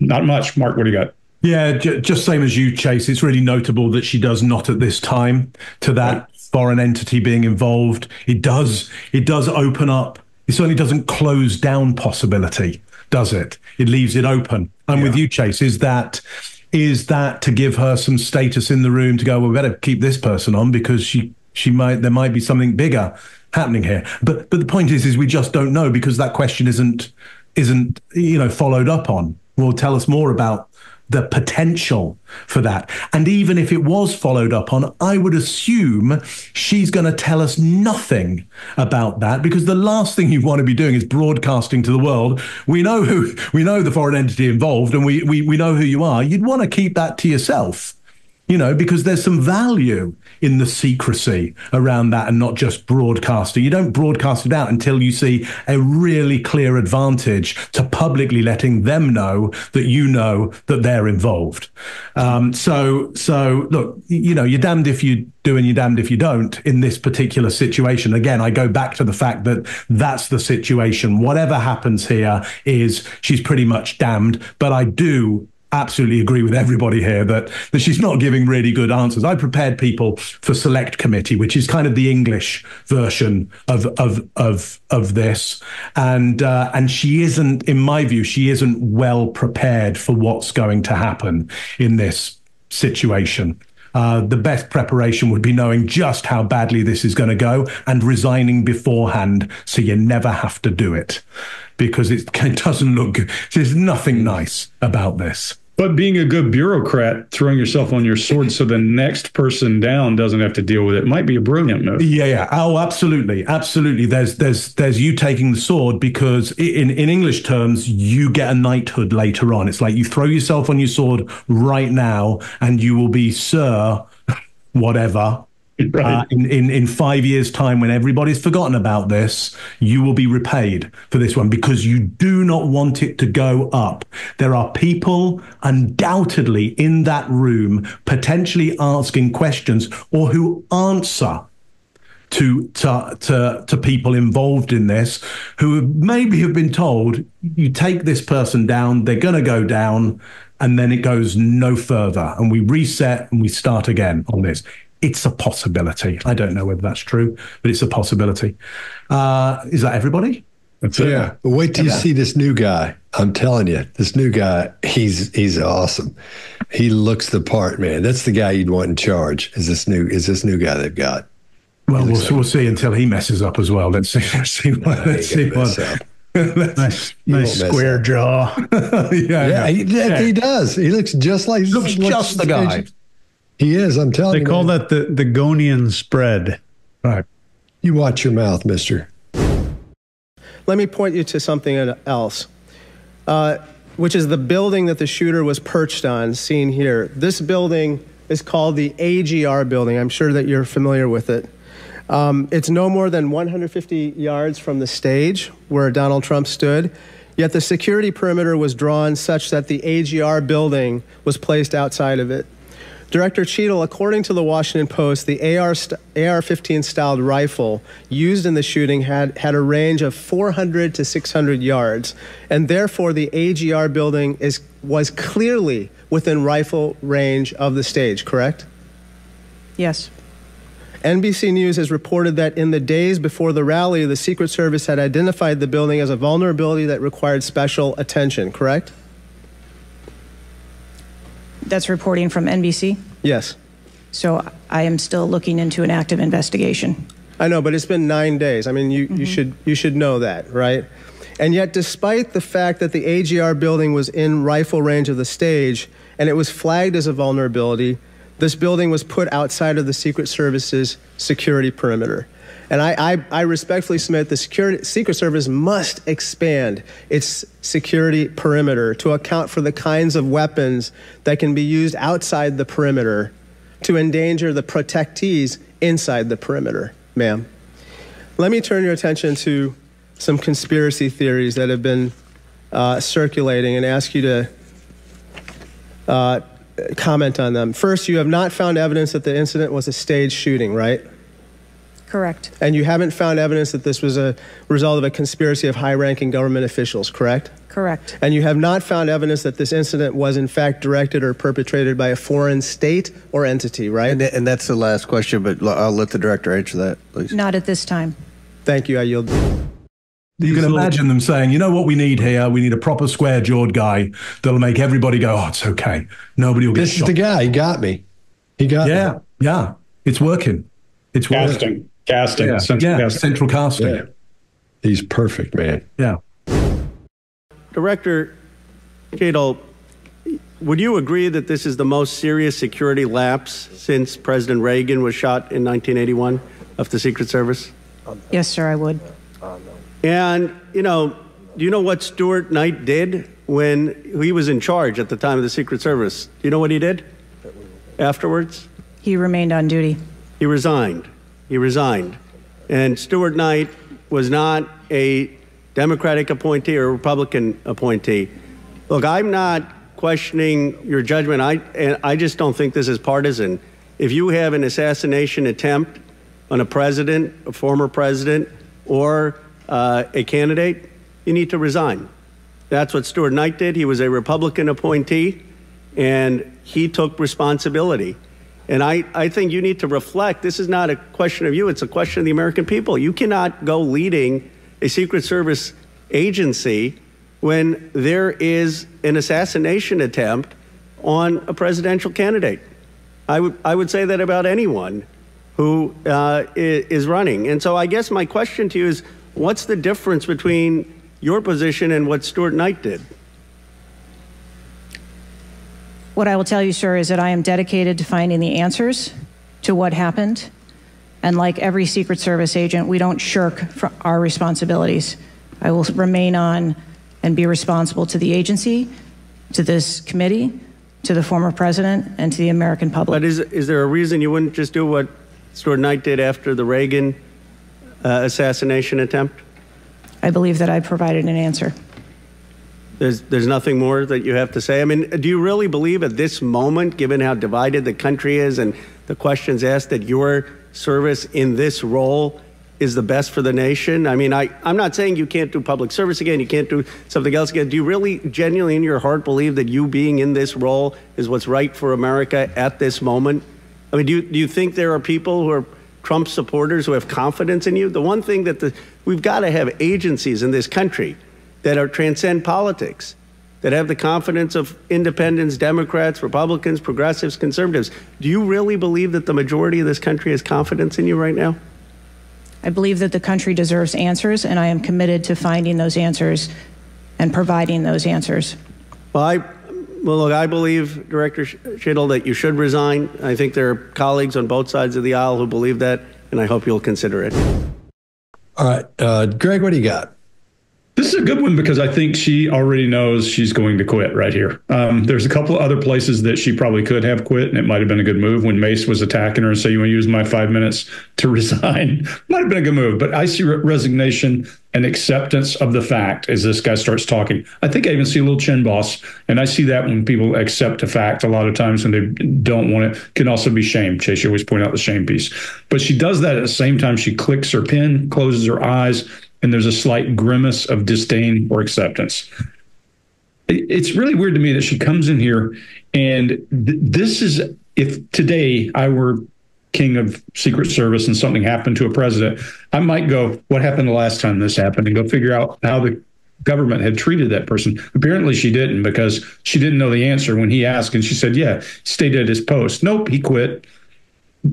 not much. Mark, what do you got? Yeah, j just same as you, Chase. It's really notable that she does not at this time to that right. foreign entity being involved. It does. It does open up. It certainly doesn't close down possibility, does it? It leaves it open. I'm yeah. with you, Chase. Is that is that to give her some status in the room to go, well, we better keep this person on because she she might there might be something bigger happening here. But but the point is is we just don't know because that question isn't isn't you know followed up on. Well, tell us more about the potential for that. And even if it was followed up on, I would assume she's going to tell us nothing about that, because the last thing you want to be doing is broadcasting to the world, we know who, we know the foreign entity involved, and we, we, we know who you are. You'd want to keep that to yourself, you know, because there's some value in the secrecy around that and not just broadcasting. You don't broadcast it out until you see a really clear advantage to publicly letting them know that you know that they're involved. Um, so, so look, you know, you're damned if you do and you're damned if you don't in this particular situation. Again, I go back to the fact that that's the situation. Whatever happens here is she's pretty much damned, but I do absolutely agree with everybody here that, that she's not giving really good answers. I prepared people for select committee, which is kind of the English version of of of of this, and uh, and she isn't, in my view, she isn't well prepared for what's going to happen in this situation. Uh, the best preparation would be knowing just how badly this is going to go and resigning beforehand, so you never have to do it, because it doesn't look good. There's nothing nice about this. But being a good bureaucrat, throwing yourself on your sword so the next person down doesn't have to deal with it, might be a brilliant move. Yeah, yeah. Oh, absolutely. Absolutely. There's there's there's you taking the sword, because in, in English terms, you get a knighthood later on. It's like you throw yourself on your sword right now and you will be Sir whatever. Right. Uh, in, in, in five years' time, when everybody's forgotten about this, you will be repaid for this one, because you do not want it to go up. There are people undoubtedly in that room potentially asking questions, or who answer to to to, to people involved in this, who maybe have been told, you take this person down, they're going to go down, and then it goes no further. And we reset and we start again on this. It's a possibility. I don't know whether that's true, but it's a possibility. Uh, is that everybody? That's it. Yeah. But wait till yeah. you see this new guy. I'm telling you, this new guy, he's he's awesome. He looks the part, man. That's the guy you'd want in charge. Is this new? Is this new guy they've got? Well, we'll, like we'll see until he messes up as well. Let's see. Let's see what. No, let's see what. nice nice square jaw. yeah, yeah, yeah. He, yeah, he does. He looks just like looks just, just the guy. He is, I'm telling they you. They call man. that the, the Gonian spread. All right. You watch your mouth, mister. Let me point you to something else, uh, which is the building that the shooter was perched on, seen here. This building is called the A G R building. I'm sure that you're familiar with it. Um, it's no more than one hundred fifty yards from the stage where Donald Trump stood, yet the security perimeter was drawn such that the A G R building was placed outside of it. Director Cheatle, according to the Washington Post, the A R fifteen styled rifle used in the shooting had, had a range of four hundred to six hundred yards, and therefore the A G R building is, was clearly within rifle range of the stage, correct? Yes. N B C News has reported that in the days before the rally, the Secret Service had identified the building as a vulnerability that required special attention, correct? That's reporting from N B C? Yes. So I am still looking into an active investigation. I know, but it's been nine days. I mean, you, mm-hmm. you should you should know that, right? And yet, despite the fact that the A G R building was in rifle range of the stage, and it was flagged as a vulnerability, this building was put outside of the Secret Service's security perimeter. And I, I, I respectfully submit the security, Secret Service must expand its security perimeter to account for the kinds of weapons that can be used outside the perimeter to endanger the protectees inside the perimeter, ma'am. Let me turn your attention to some conspiracy theories that have been uh, circulating and ask you to uh, comment on them. First, you have not found evidence that the incident was a staged shooting, right? Correct. And you haven't found evidence that this was a result of a conspiracy of high-ranking government officials, correct? Correct. And you have not found evidence that this incident was in fact directed or perpetrated by a foreign state or entity, right? And, and that's the last question, but I'll let the director answer that, please. Not at this time. Thank you. I yield. You can imagine them saying, you know what we need here? We need a proper square-jawed guy that'll make everybody go, oh, it's okay. Nobody will get this shot. This is the guy. He got me. He got yeah, me. Yeah, yeah. It's working. It's working. Casting. Casting, yeah, central, yeah, casting. Central casting. Yeah. He's perfect, man. Yeah. Director Cheatle, would you agree that this is the most serious security lapse since President Reagan was shot in nineteen eighty-one of the Secret Service? Yes, sir, I would. And, you know, do you know what Stuart Knight did when he was in charge at the time of the Secret Service? Do you know what he did afterwards? He remained on duty. He resigned. He resigned. And Stuart Knight was not a Democratic appointee or a Republican appointee. Look, I'm not questioning your judgment. I, and I just don't think this is partisan. If you have an assassination attempt on a president, a former president, or uh, a candidate, you need to resign. That's what Stuart Knight did. He was a Republican appointee, and he took responsibility. And I, I think you need to reflect. This is not a question of you. It's a question of the American people. You cannot go leading a Secret Service agency when there is an assassination attempt on a presidential candidate. I would, I would say that about anyone who uh, is running. And so I guess my question to you is, what's the difference between your position and what Stuart Knight did? What I will tell you, sir, is that I am dedicated to finding the answers to what happened. And like every Secret Service agent, we don't shirk from our responsibilities. I will remain on and be responsible to the agency, to this committee, to the former president, and to the American public. But is, is there a reason you wouldn't just do what Stuart Knight did after the Reagan uh, assassination attempt? I believe that I provided an answer. There's, there's nothing more that you have to say? I mean, do you really believe at this moment, given how divided the country is and the questions asked, that your service in this role is the best for the nation? I mean, I, I'm not saying you can't do public service again, you can't do something else again. Do you really genuinely in your heart believe that you being in this role is what's right for America at this moment? I mean, do you, do you think there are people who are Trump supporters who have confidence in you? The one thing that the, we've got to have agencies in this country that are transcend politics, that have the confidence of independents, Democrats, Republicans, progressives, conservatives. Do you really believe that the majority of this country has confidence in you right now? I believe that the country deserves answers, and I am committed to finding those answers and providing those answers. Well, I, well look, I believe, Director Cheatle, that you should resign. I think there are colleagues on both sides of the aisle who believe that, and I hope you'll consider it. All right, uh, Greg, what do you got? This is a good one because I think she already knows she's going to quit right here. Um, there's a couple of other places that she probably could have quit, and it might have been a good move when Mace was attacking her and said, you want to use my five minutes to resign. Might have been a good move, but I see re resignation and acceptance of the fact as this guy starts talking. I think I even see a little chin boss, and I see that when people accept a fact a lot of times when they don't want it. Can also be shame. Chase, you always point out the shame piece. But she does that at the same time. She clicks her pen, closes her eyes, and there's a slight grimace of disdain or acceptance. It's really weird to me that she comes in here, and th this is, if today I were king of Secret Service and something happened to a president, I might go, what happened the last time this happened, and go figure out how the government had treated that person. Apparently she didn't, because she didn't know the answer when he asked, and she said, yeah, stayed at his post. Nope, he quit.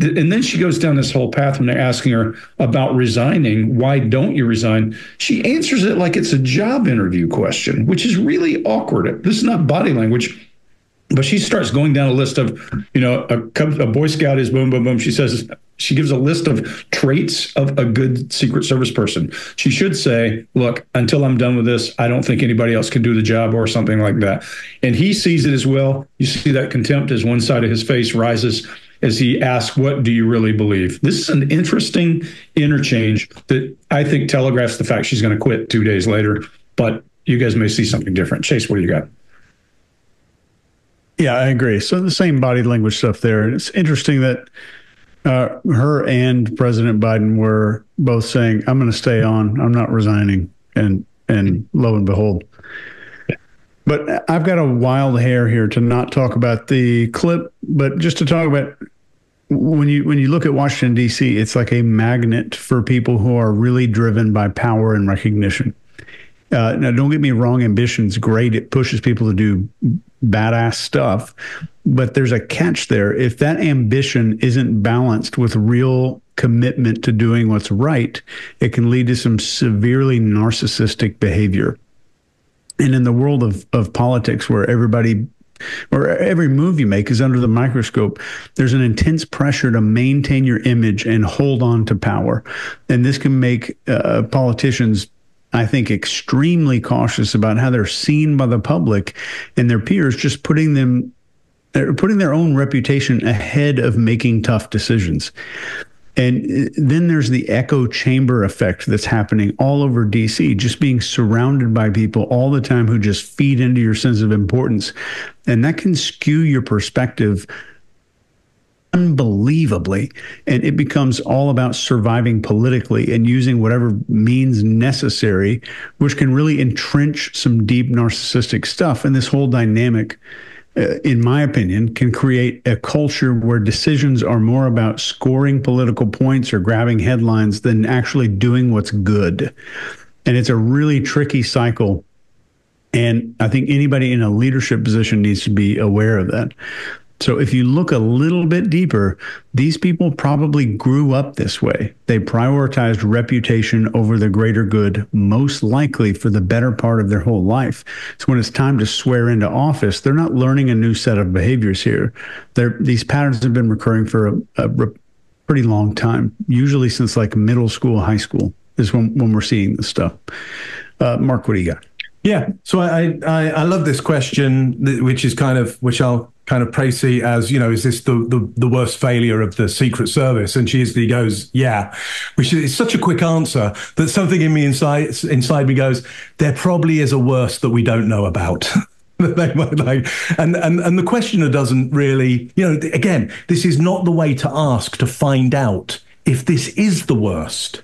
And then she goes down this whole path when they're asking her about resigning. Why don't you resign? She answers it like it's a job interview question, which is really awkward. This is not body language, but she starts going down a list of, you know, a, a Boy Scout is boom, boom, boom. She says, she gives a list of traits of a good Secret Service person. She should say, look, until I'm done with this, I don't think anybody else can do the job, or something like that. And he sees it as well. You see that contempt as one side of his face rises as he asks, what do you really believe? This is an interesting interchange that I think telegraphs the fact she's going to quit two days later, but you guys may see something different. Chase, what do you got? Yeah, I agree. So the same body language stuff there. And it's interesting that uh, her and President Biden were both saying, I'm going to stay on, I'm not resigning. And, and lo and behold. But I've got a wild hair here to not talk about the clip, but just to talk about when you when you look at Washington, D C, it's like a magnet for people who are really driven by power and recognition. Uh, now, don't get me wrong, ambition's great. It pushes people to do badass stuff, but there's a catch there. If that ambition isn't balanced with real commitment to doing what's right, it can lead to some severely narcissistic behavior. And in the world of, of politics, where everybody, where every move you make is under the microscope, there's an intense pressure to maintain your image and hold on to power. And this can make uh, politicians, I think, extremely cautious about how they're seen by the public and their peers, just putting them, they're putting their own reputation ahead of making tough decisions. And then there's the echo chamber effect that's happening all over D C, just being surrounded by people all the time who just feed into your sense of importance. And that can skew your perspective unbelievably. And it becomes all about surviving politically and using whatever means necessary, which can really entrench some deep narcissistic stuff. And this whole dynamic, in my opinion, can create a culture where decisions are more about scoring political points or grabbing headlines than actually doing what's good. And it's a really tricky cycle. And I think anybody in a leadership position needs to be aware of that. So if you look a little bit deeper, these people probably grew up this way. They prioritized reputation over the greater good, most likely for the better part of their whole life. So when it's time to swear into office, they're not learning a new set of behaviors here. They're, these patterns have been recurring for a, a re- pretty long time, usually since like middle school, high school is when, when we're seeing this stuff. Uh, Mark, what do you got? Yeah, so I, I I love this question, which is kind of, which I'll kind of précis as, you know, is this the, the, the worst failure of the Secret Service? And she easily goes, yeah, which is such a quick answer that something in me inside inside me goes, there probably is a worse that we don't know about. like, and, and, and the questioner doesn't really, you know, again, this is not the way to ask to find out if this is the worst.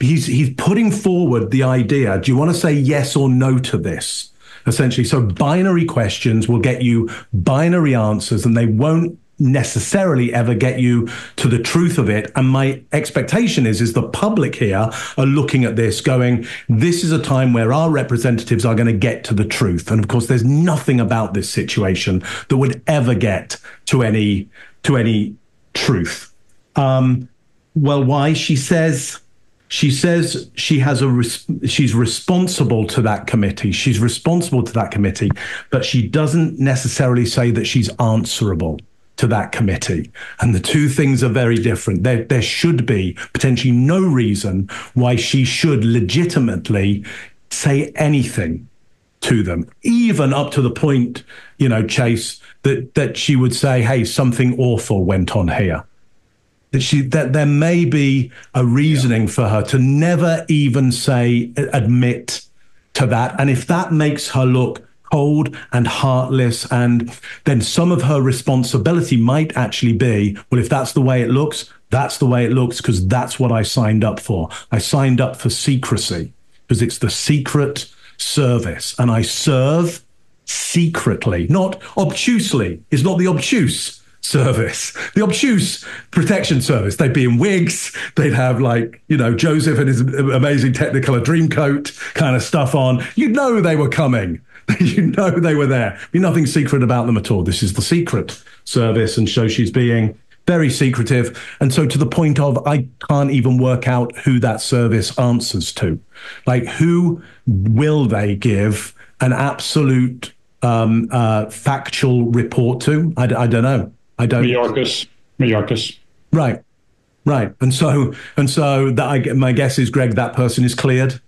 He's he's putting forward the idea, do you want to say yes or no to this, essentially? So binary questions will get you binary answers, and they won't necessarily ever get you to the truth of it. And my expectation is, is the public here are looking at this going, this is a time where our representatives are going to get to the truth. And of course, there's nothing about this situation that would ever get to any, to any truth. Um, well, why? She says... She says she has a res- she's responsible to that committee. She's responsible to that committee, but she doesn't necessarily say that she's answerable to that committee. And the two things are very different. There, there should be potentially no reason why she should legitimately say anything to them, even up to the point, you know, Chase, that, that she would say, hey, something awful went on here. That she that there may be a reasoning yeah. for her to never even say, admit to that. And if that makes her look cold and heartless, and then some of her responsibility might actually be, well, if that's the way it looks, that's the way it looks, because that's what I signed up for. I signed up for secrecy because it's the Secret Service, and I serve secretly, not obtusely. It's not the obtuse service, the obtuse protection service. They'd be in wigs, they'd have, like, you know, Joseph and his amazing Technicolor dream coat kind of stuff on. You know they were coming. You know they were there. Be nothing secret about them at all. This is the Secret Service, and so she's being very secretive. And so to the point of, I can't even work out who that service answers to. Like, who will they give an absolute um, uh, factual report to? I, I don't know. I don't. Mayorkas, Mayorkas. Right, right, and so and so that I, my guess is, Greg, that person is cleared,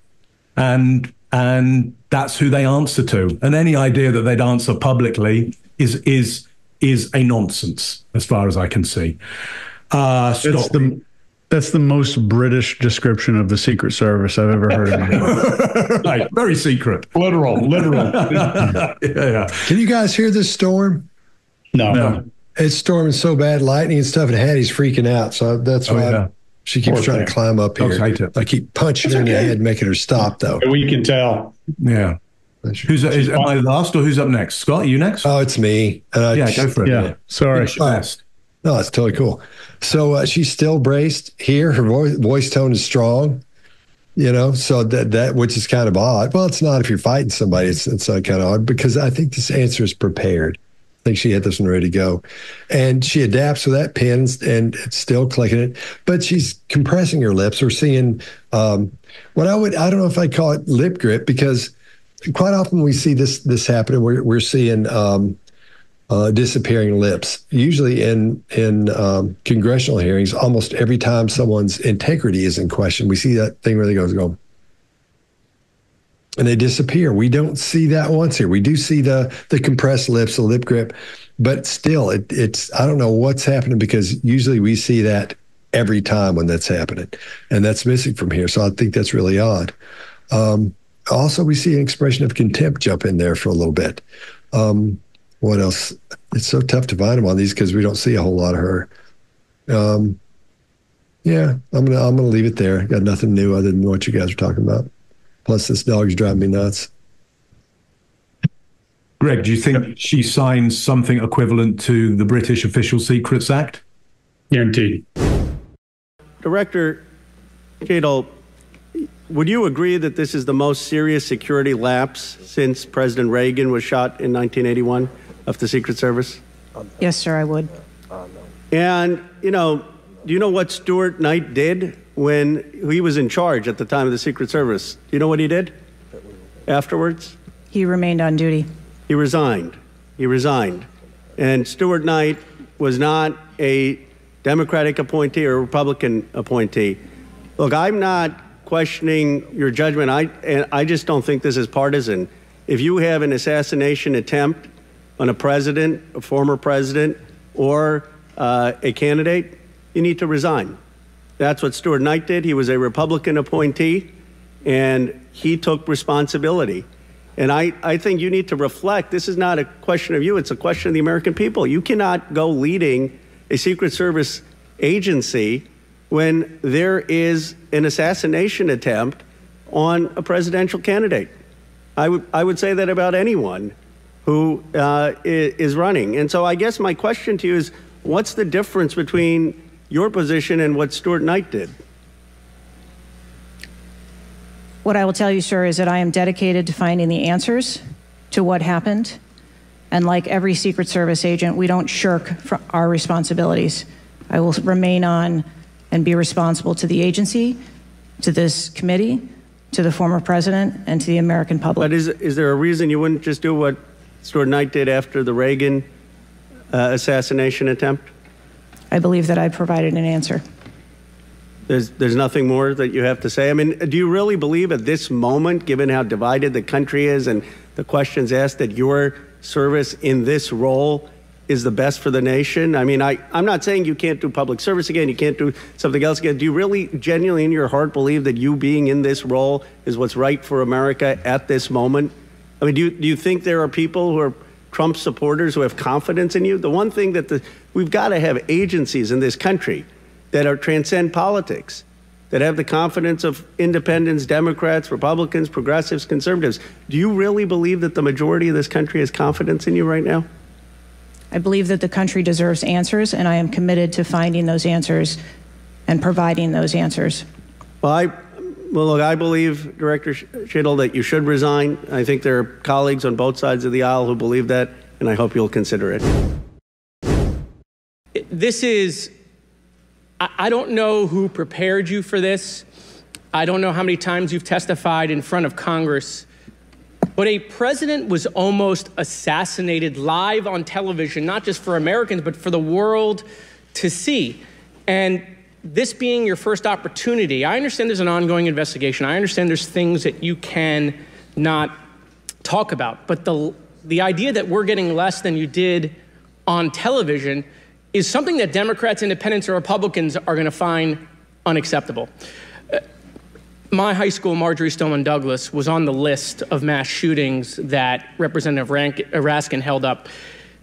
and and that's who they answer to. And any idea that they'd answer publicly is is is a nonsense, as far as I can see. Uh, that's the that's the most British description of the Secret Service I've ever heard of. Right, very secret, literal, literal. yeah, yeah. Can you guys hear this storm? No. no. It's storming so bad, lightning and stuff, and Hattie's freaking out. So that's why oh, yeah. I, she keeps Poor trying thing. to climb up here. Okay. I keep punching that's her okay. in the head and making her stop, though. We can tell. Yeah. Who's is, Am I last or who's up next? Scott, are you next? Oh, it's me. Uh, yeah, go for it. Yeah. yeah. Sorry. Fast. No, that's totally cool. So uh, she's still braced here. Her voice, voice tone is strong, you know, so that, that which is kind of odd. Well, it's not if you're fighting somebody. It's, it's kind of odd because I think this answer is prepared. I think she had this one ready to go. And she adapts with that pen and it's still clicking it. But she's compressing her lips. We're seeing um, what I would, I don't know if I call it lip grip, because quite often we see this this happening. We're, we're seeing um, uh, disappearing lips. Usually in, in um, congressional hearings, almost every time someone's integrity is in question, we see that thing where they go, go and they disappear. We don't see that once here. We do see the the compressed lips, the lip grip, but still, it, it's I don't know what's happening, because usually we see that every time when that's happening, and that's missing from here. So I think that's really odd. Um, also, we see an expression of contempt jump in there for a little bit. Um, what else? It's so tough to find them on these because we don't see a whole lot of her. Um, yeah, I'm gonna I'm gonna leave it there. Got nothing new other than what you guys are talking about. Plus, this dog's driving me nuts. Greg, do you think yep. she signs something equivalent to the British Official Secrets Act? Guaranteed. Director Cheatle, would you agree that this is the most serious security lapse since President Reagan was shot in nineteen eighty-one of the Secret Service? Yes, sir, I would. And, you know, do you know what Stuart Knight did when he was in charge at the time of the Secret Service? Do you know what he did afterwards? He remained on duty. He resigned. He resigned. And Stuart Knight was not a Democratic appointee or Republican appointee. Look, I'm not questioning your judgment. I, and I just don't think this is partisan. If you have an assassination attempt on a president, a former president, or uh, a candidate, you need to resign. That's what Stuart Knight did. He was a Republican appointee, and he took responsibility. And I, I think you need to reflect. This is not a question of you. It's a question of the American people. You cannot go leading a Secret Service agency when there is an assassination attempt on a presidential candidate. I would, I would say that about anyone who uh, is running. And so I guess my question to you is, what's the difference between your position and what Stuart Knight did? What I will tell you, sir, is that I am dedicated to finding the answers to what happened. And like every Secret Service agent, we don't shirk from our responsibilities. I will remain on and be responsible to the agency, to this committee, to the former president, and to the American public. But is, is there a reason you wouldn't just do what Stuart Knight did after the Reagan uh, assassination attempt? I believe that I provided an answer. There's, there's nothing more that you have to say? I mean, do you really believe at this moment, given how divided the country is and the questions asked, that your service in this role is the best for the nation? I mean, I, I'm not saying you can't do public service again, you can't do something else again. Do you really genuinely in your heart believe that you being in this role is what's right for America at this moment? I mean, do you, do you think there are people who are Trump supporters who have confidence in you? The one thing that the, we've got to have agencies in this country that are transcend politics, that have the confidence of independents, Democrats, Republicans, progressives, conservatives. Do you really believe that the majority of this country has confidence in you right now? I believe that the country deserves answers, and I am committed to finding those answers and providing those answers. Well, I, well look, I believe, Director Cheatle, that you should resign. I think there are colleagues on both sides of the aisle who believe that, and I hope you'll consider it. This is, I don't know who prepared you for this. I don't know how many times you've testified in front of Congress. But a president was almost assassinated live on television, not just for Americans, but for the world to see. And this being your first opportunity, I understand there's an ongoing investigation. I understand there's things that you can not talk about. But the, the idea that we're getting less than you did on television is something that Democrats, independents, or Republicans are going to find unacceptable. My high school, Marjorie Stoneman Douglas, was on the list of mass shootings that Representative Raskin held up.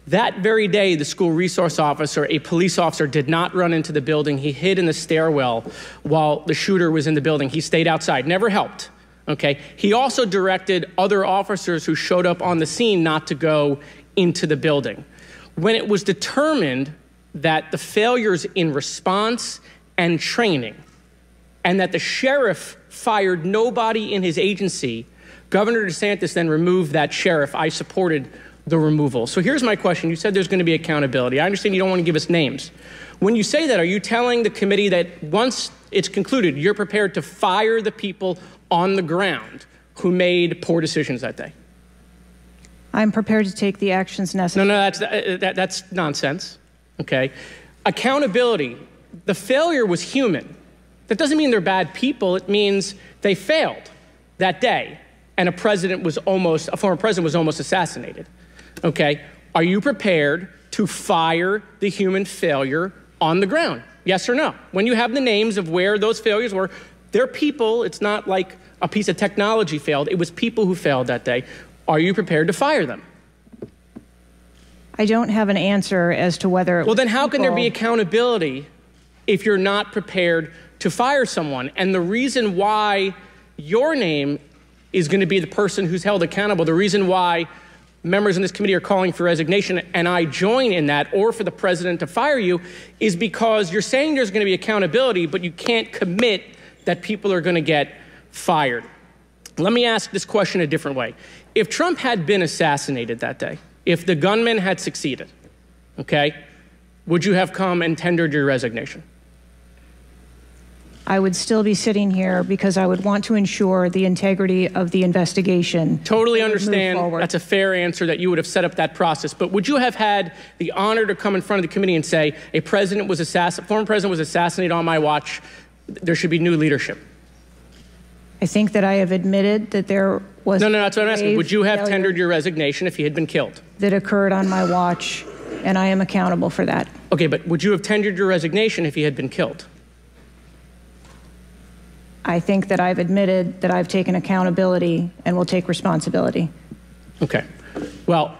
That very day, the school resource officer, a police officer, did not run into the building. He hid in the stairwell while the shooter was in the building. He stayed outside, never helped, okay? He also directed other officers who showed up on the scene not to go into the building. When it was determined that the failures in response and training, and that the sheriff fired nobody in his agency, Governor DeSantis then removed that sheriff. I supported the removal. So here's my question. You said there's going to be accountability. I understand you don't want to give us names. When you say that, are you telling the committee that once it's concluded, you're prepared to fire the people on the ground who made poor decisions that day? I'm prepared to take the actions necessary. No, no, that's, that, that, that's nonsense, okay? Accountability. The failure was human. That doesn't mean they're bad people. It means they failed that day, and a president was almost, a former president was almost assassinated. Okay, are you prepared to fire the human failure on the ground? Yes or no? When you have the names of where those failures were, they're people. It's not like a piece of technology failed. It was people who failed that day. Are you prepared to fire them? I don't have an answer as to whether. Well, then how can there be accountability if you're not prepared to fire someone? And the reason why your name is going to be the person who's held accountable, the reason why members in this committee are calling for resignation, and I join in that, or for the president to fire you, is because you're saying there's going to be accountability, but you can't commit that people are going to get fired. Let me ask this question a different way. If Trump had been assassinated that day, if the gunman had succeeded, okay, would you have come and tendered your resignation? I would still be sitting here because I would want to ensure the integrity of the investigation. Totally understand. That's a fair answer that you would have set up that process. But would you have had the honor to come in front of the committee and say, a president was assassinated, former president was assassinated on my watch, there should be new leadership? I think that I have admitted that there was... No, no, that's what I'm asking. Would you have tendered your resignation if he had been killed? That occurred on my watch, and I am accountable for that. Okay, but would you have tendered your resignation if he had been killed? I think that I've admitted that I've taken accountability and will take responsibility. Okay. Well,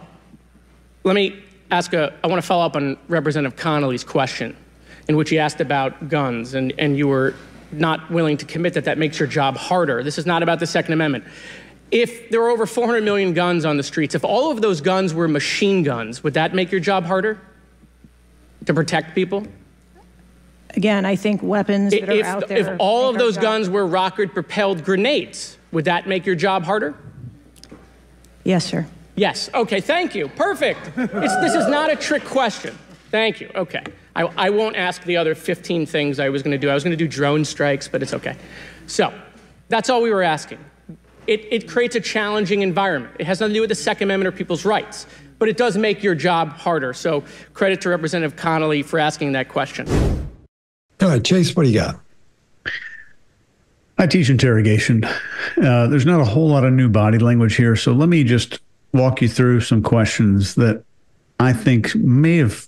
let me ask a, I want to follow up on Representative Connolly's question in which he asked about guns, and, and you were not willing to commit that that makes your job harder. This is not about the Second Amendment. If there were over four hundred million guns on the streets, if all of those guns were machine guns, would that make your job harder to protect people? Again, I think weapons that if, are out there. If all of those guns were rocket-propelled grenades, would that make your job harder? Yes, sir. Yes. Okay, thank you. Perfect. It's, this is not a trick question. Thank you. Okay. I, I won't ask the other fifteen things I was going to do. I was going to do drone strikes, but it's okay. So that's all we were asking. It, it creates a challenging environment. It has nothing to do with the Second Amendment or people's rights, but it does make your job harder. So credit to Representative Connolly for asking that question. All right, Chase, what do you got? I teach interrogation. Uh, there's not a whole lot of new body language here, so let me just walk you through some questions that I think may have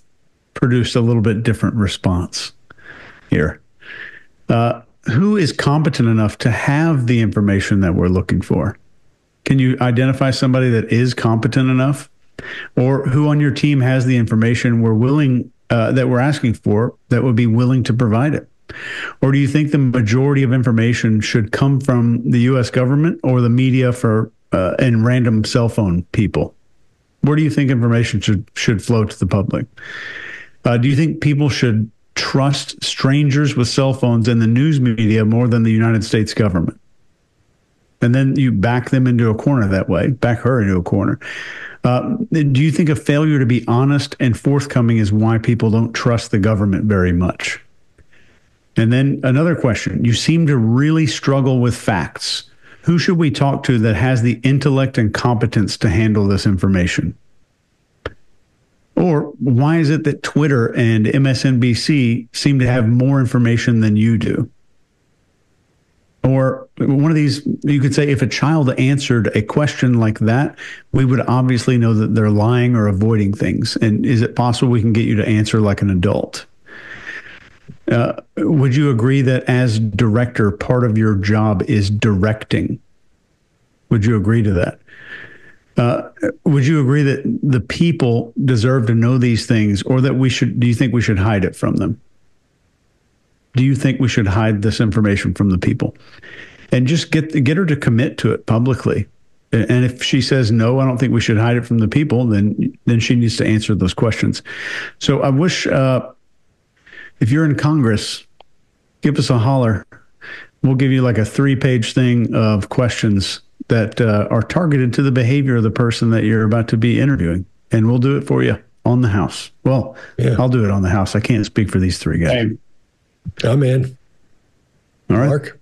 produced a little bit different response here. Uh, who is competent enough to have the information that we're looking for? Can you identify somebody that is competent enough? Or who on your team has the information we're willing Uh, that we're asking for that would be willing to provide it? Or do you think the majority of information should come from the U S government or the media for uh, and random cell phone people? Where do you think information should should flow to the public? Uh, do you think people should trust strangers with cell phones and the news media more than the United States government? And then you back them into a corner that way, back her into a corner. Uh, do you think a failure to be honest and forthcoming is why people don't trust the government very much? And then another question, you seem to really struggle with facts. Who should we talk to that has the intellect and competence to handle this information? Or why is it that Twitter and M S N B C seem to have more information than you do? Or one of these, you could say if a child answered a question like that, we would obviously know that they're lying or avoiding things. And is it possible we can get you to answer like an adult? Uh, would you agree that as director, part of your job is directing? Would you agree to that? Uh, would you agree that the people deserve to know these things, or that we should, do you think we should hide it from them? Do you think we should hide this information from the people? And just get get her to commit to it publicly. And if she says, no, I don't think we should hide it from the people, then then she needs to answer those questions. So I wish uh, if you're in Congress, give us a holler. We'll give you like a three-page thing of questions that uh, are targeted to the behavior of the person that you're about to be interviewing. And we'll do it for you on the House. Well, yeah. I'll do it on the House. I can't speak for these three guys. Hey. I'm in. All right. Mark?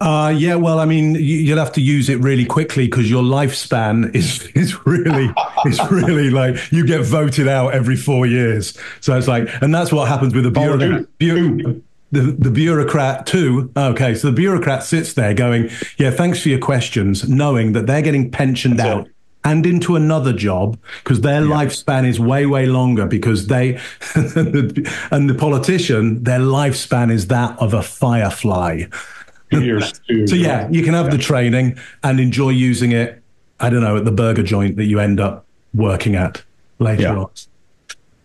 Uh, yeah, well, I mean, you'll have to use it really quickly because your lifespan is is really, it's really like you get voted out every four years. So it's like, and that's what happens with the bureau. bureau the, the bureaucrat too. Okay, so the bureaucrat sits there going, yeah, thanks for your questions, knowing that they're getting pensioned that's out. It. And into another job because their yeah. lifespan is way, way longer because they, and the politician, their lifespan is that of a firefly. Years too, so yeah, you can have yeah. the training and enjoy using it, I don't know, at the burger joint that you end up working at later yeah. on.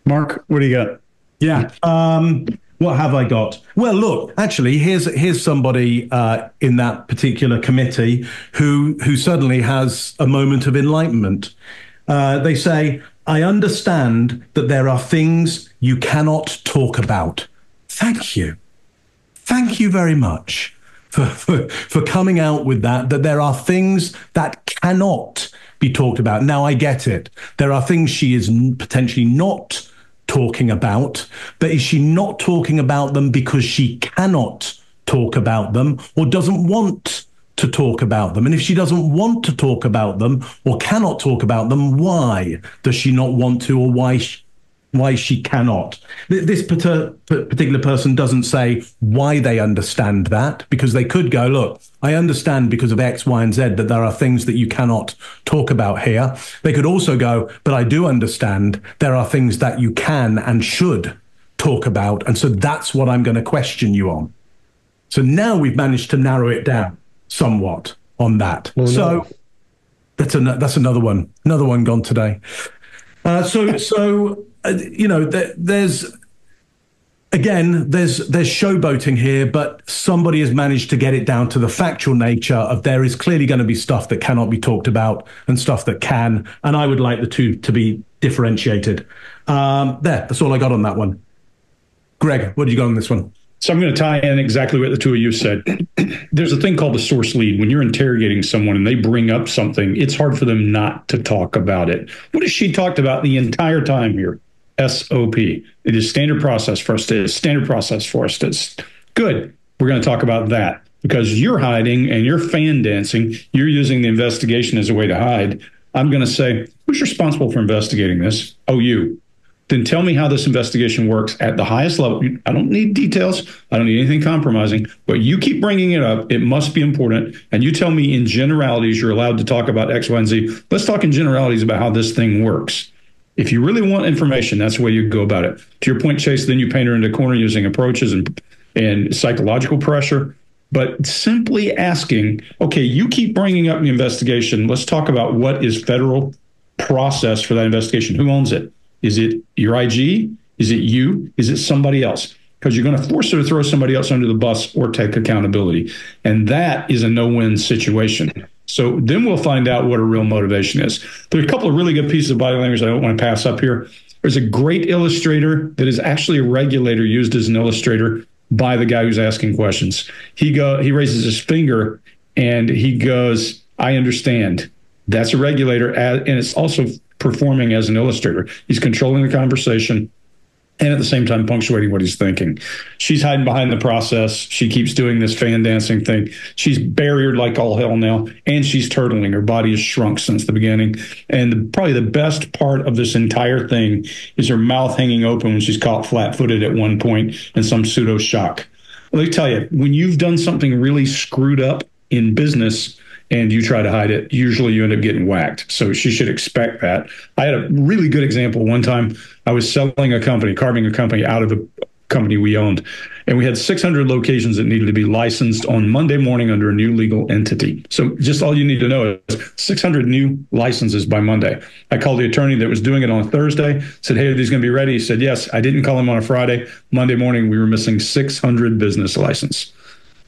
Mark, what do you got? Yeah. Um, what have I got? Well, look, actually, here's here's somebody uh, in that particular committee who who suddenly has a moment of enlightenment. Uh, they say, I understand that there are things you cannot talk about. Thank you. Thank you very much for, for, for coming out with that, that there are things that cannot be talked about. Now, I get it. There are things she is potentially not talking about, but is she not talking about them because she cannot talk about them or doesn't want to talk about them? And if she doesn't want to talk about them or cannot talk about them, why does she not want to, or why she, why she cannot? This particular person doesn't say why they understand that, because they could go, look, I understand because of X, Y, and Z that there are things that you cannot talk about here. They could also go, but I do understand there are things that you can and should talk about, and so that's what I'm going to question you on. So now we've managed to narrow it down somewhat on that. Well, so no. that's, an, that's another one, another one gone today. Uh, so, so... Uh, you know, there, there's, again, there's there's showboating here, but somebody has managed to get it down to the factual nature of there is clearly going to be stuff that cannot be talked about and stuff that can, and I would like the two to be differentiated. Um, there, that's all I got on that one. Greg, what did you got on this one? So I'm going to tie in exactly what the two of you said. There's a thing called the source lead. When you're interrogating someone and they bring up something, it's hard for them not to talk about it. What has she talked about the entire time here? S O P. It is standard process for us. It's standard process for us. It's good. We're going to talk about that because you're hiding and you're fan dancing. You're using the investigation as a way to hide. I'm going to say, who's responsible for investigating this? Oh, you. Then tell me how this investigation works at the highest level. I don't need details. I don't need anything compromising, but you keep bringing it up. It must be important. And you tell me in generalities, you're allowed to talk about X, Y, and Z. Let's talk in generalities about how this thing works. If you really want information, that's the way you go about it. To your point, Chase, then you paint her into a corner using approaches and, and psychological pressure, but simply asking, okay, you keep bringing up the investigation. Let's talk about what is federal process for that investigation. Who owns it? Is it your I G? Is it you? Is it somebody else? Because you're going to force her to throw somebody else under the bus or take accountability. And that is a no-win situation. So then we'll find out what her real motivation is. There are a couple of really good pieces of body language I don't want to pass up here. There's a great illustrator that is actually a regulator used as an illustrator by the guy who's asking questions. He go, he raises his finger and he goes, I understand. That's a regulator, and it's also performing as an illustrator. He's controlling the conversation and at the same time punctuating what he's thinking. She's hiding behind the process. She keeps doing this fan dancing thing. She's barriered like all hell now, and she's turtling. Her body has shrunk since the beginning. And the, probably the best part of this entire thing is her mouth hanging open when she's caught flat-footed at one point in some pseudo shock. Let me tell you, when you've done something really screwed up in business, and you try to hide it, usually you end up getting whacked. So she should expect that. I had a really good example. One time I was selling a company, carving a company out of a company we owned, and we had six hundred locations that needed to be licensed on Monday morning under a new legal entity. So just all you need to know is six hundred new licenses by Monday. I called the attorney that was doing it on a Thursday, said, hey, are these going to be ready? He said, yes. I didn't call him on a Friday. Monday morning, we were missing six hundred business licenses.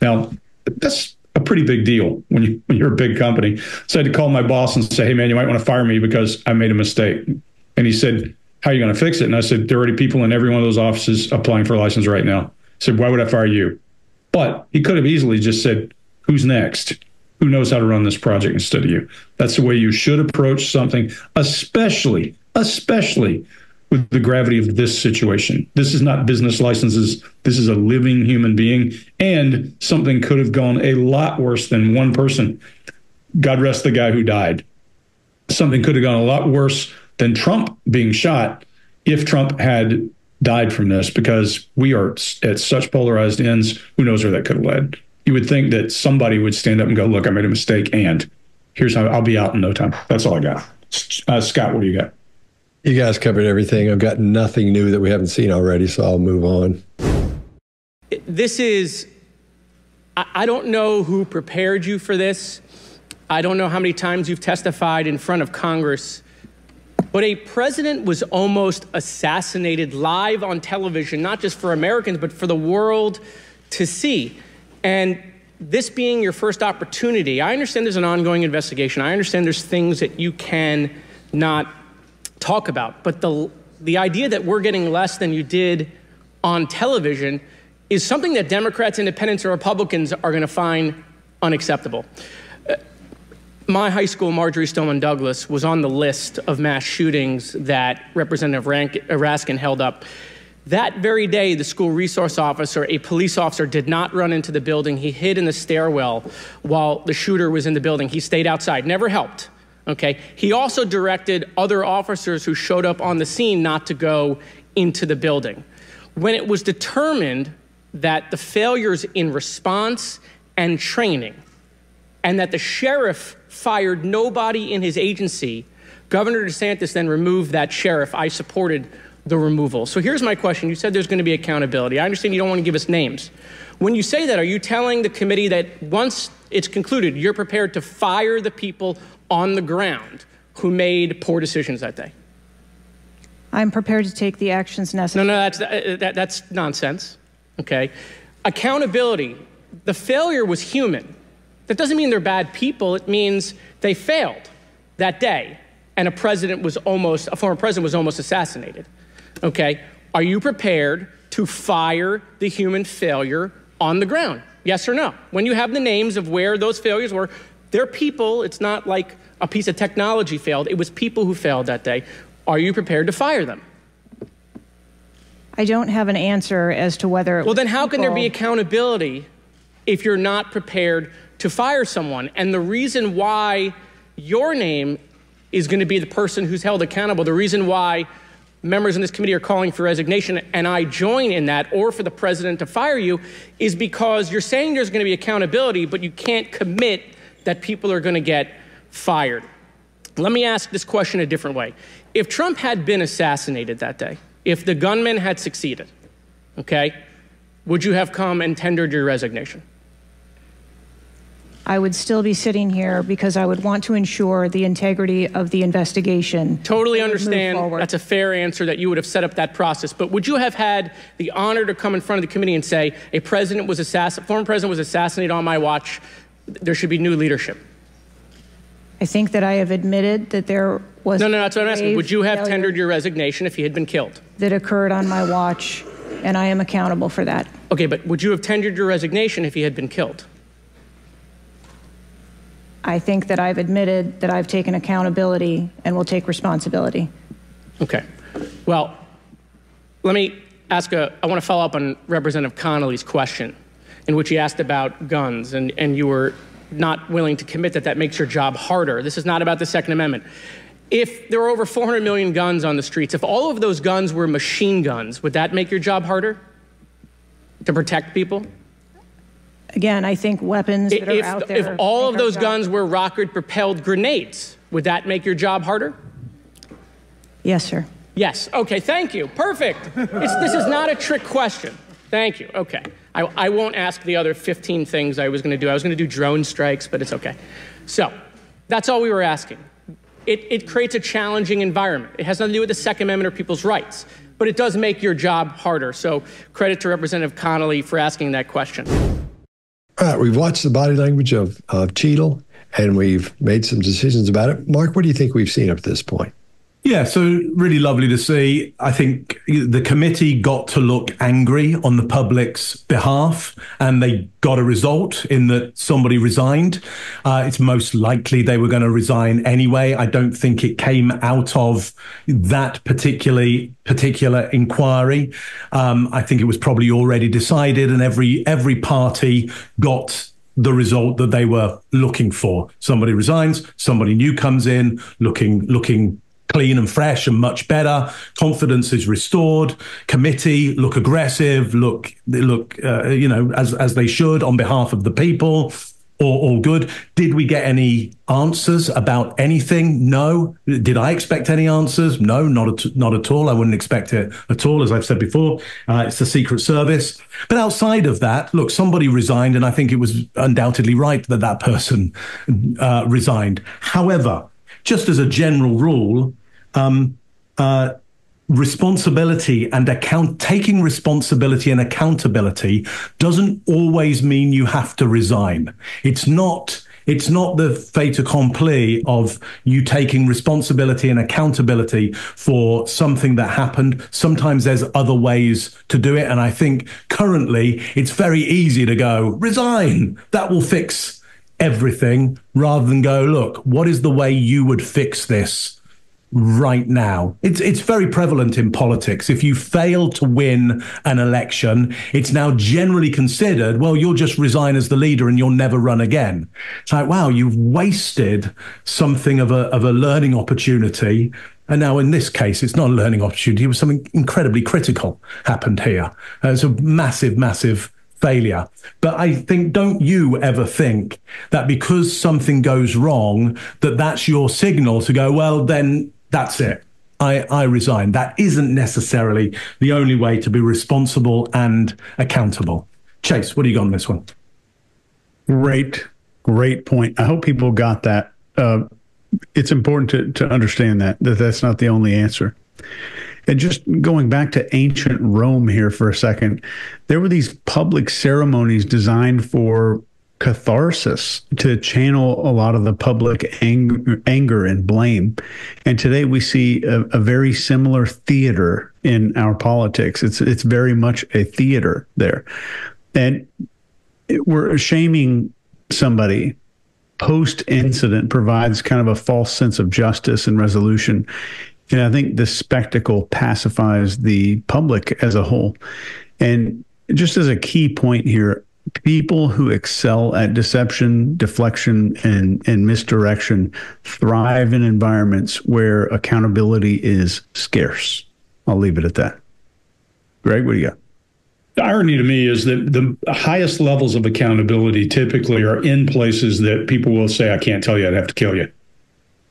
Now, that's a pretty big deal when, you, when you're a big company. So I had to call my boss and say, hey, man, you might want to fire me because I made a mistake. And he said, how are you going to fix it? And I said, there are already people in every one of those offices applying for a license right now. He said, why would I fire you? But he could have easily just said, who's next? Who knows how to run this project instead of you? That's the way you should approach something, especially, especially with the gravity of this situation. This is not business licenses. This is a living human being, and something could have gone a lot worse than one person. God rest the guy who died. Something could have gone a lot worse than Trump being shot if Trump had died from this, because we are at such polarized ends. Who knows where that could have led? You would think that somebody would stand up and go, look, I made a mistake, and here's how I'll be out in no time. That's all I got. Uh, Scott, what do you got? You guys covered everything. I've got nothing new that we haven't seen already, so I'll move on. This is, I don't know who prepared you for this. I don't know how many times you've testified in front of Congress, but a president was almost assassinated live on television, not just for Americans, but for the world to see. And this being your first opportunity, I understand there's an ongoing investigation. I understand there's things that you can not talk about, but the the idea that we're getting less than you did on television is something that Democrats, independents, or Republicans are going to find unacceptable. Uh, My high school, Marjorie Stoneman Douglas, was on the list of mass shootings that Representative Raskin held up. That very day, the school resource officer, a police officer, did not run into the building. He hid in the stairwell while the shooter was in the building. He stayed outside, never helped. Okay. He also directed other officers who showed up on the scene not to go into the building. When it was determined that the failures in response and training, and that the sheriff fired nobody in his agency, Governor DeSantis then removed that sheriff. I supported the removal. So here's my question. You said there's going to be accountability. I understand you don't want to give us names. When you say that, are you telling the committee that once it's concluded, you're prepared to fire the people on the ground who made poor decisions that day? I'm prepared to take the actions necessary. No, no, that's, uh, that, that's nonsense, okay? Accountability, the failure was human. That doesn't mean they're bad people, it means they failed that day, and a president was almost, a former president was almost assassinated, okay? Are you prepared to fire the human failure on the ground? Yes or no? When you have the names of where those failures were, they're people, it's not like a piece of technology failed, it was people who failed that day. Are you prepared to fire them? I don't have an answer as to whether it Well, then how people. Can there be accountability if you're not prepared to fire someone? And the reason why your name is going to be the person who's held accountable, the reason why members in this committee are calling for resignation, and I join in that, or for the president to fire you, is because you're saying there's going to be accountability, but you can't commit that people are going to get fired. Let me ask this question a different way. If Trump had been assassinated that day, if the gunman had succeeded, okay, would you have come and tendered your resignation? I would still be sitting here because I would want to ensure the integrity of the investigation. Totally understand. That's a fair answer that you would have set up that process. But would you have had the honor to come in front of the committee and say, a president was assassinated, former president was assassinated on my watch, there should be new leadership? I think that I have admitted that there was No, no, that's what I'm asking. Would you have tendered your resignation if he had been killed? That occurred on my watch, and I am accountable for that. Okay, but would you have tendered your resignation if he had been killed? I think that I've admitted that I've taken accountability and will take responsibility. Okay. Well, let me ask a, I want to follow up on Representative Connolly's question, in which he asked about guns, and, and you were not willing to commit that that makes your job harder. This is not about the Second Amendment. If there were over four hundred million guns on the streets, if all of those guns were machine guns, would that make your job harder to protect people? Again, I think weapons that if, are out there. If all of those guns were rocket-propelled grenades, would that make your job harder? Yes, sir. Yes. Okay, thank you. Perfect. It's, this is not a trick question. Thank you. Okay. I, I won't ask the other fifteen things I was going to do. I was going to do drone strikes, but it's okay. So that's all we were asking. It, it creates a challenging environment. It has nothing to do with the Second Amendment or people's rights, but it does make your job harder. So credit to Representative Connolly for asking that question. All right, we've watched the body language of, of Cheatle, and we've made some decisions about it. Mark, what do you think we've seen up to this point? Yeah, so really lovely to see. I think the committee got to look angry on the public's behalf, and they got a result in that somebody resigned. Uh, it's most likely they were going to resign anyway. I don't think it came out of that particularly particular inquiry. Um, I think it was probably already decided, and every every party got the result that they were looking for. Somebody resigns, somebody new comes in, looking looking. clean and fresh and much better. Confidence is restored. Committee look aggressive, look, look, uh, you know, as as they should on behalf of the people. All, all good. Did we get any answers about anything? No. Did I expect any answers? No, not at, not at all. I wouldn't expect it at all, as I've said before. Uh, it's the Secret Service. But outside of that, look, somebody resigned, and I think it was undoubtedly right that that person uh, resigned. However, just as a general rule, um, uh, responsibility and account taking responsibility and accountability doesn't always mean you have to resign. It's not. It's not the fait accompli of you taking responsibility and accountability for something that happened. Sometimes there's other ways to do it, and I think currently it's very easy to go resign. That will fix everything rather than go, look, what is the way you would fix this right now? It's it's very prevalent in politics. If you fail to win an election, it's now generally considered, well, you'll just resign as the leader and you'll never run again. It's like, wow, you've wasted something of a of a learning opportunity. And now in this case, it's not a learning opportunity. It was something incredibly critical happened here. Uh, it's a massive, massive failure. But I think, don't you ever think that because something goes wrong, that that's your signal to go, well, then that's it. I, I resign. That isn't necessarily the only way to be responsible and accountable. Chase, what do you got on this one? Great, great point. I hope people got that. Uh, It's important to, to understand that, that that's not the only answer. And just going back to ancient Rome here for a second, there were these public ceremonies designed for catharsis, to channel a lot of the public ang- anger and blame. And today we see a, a very similar theater in our politics. It's, it's very much a theater there. And it, we're shaming somebody post-incident provides kind of a false sense of justice and resolution. And I think the spectacle pacifies the public as a whole. And just as a key point here, people who excel at deception, deflection, and, and misdirection thrive in environments where accountability is scarce. I'll leave it at that. Greg, what do you got? The irony to me is that the highest levels of accountability typically are in places that people will say, I can't tell you, I'd have to kill you.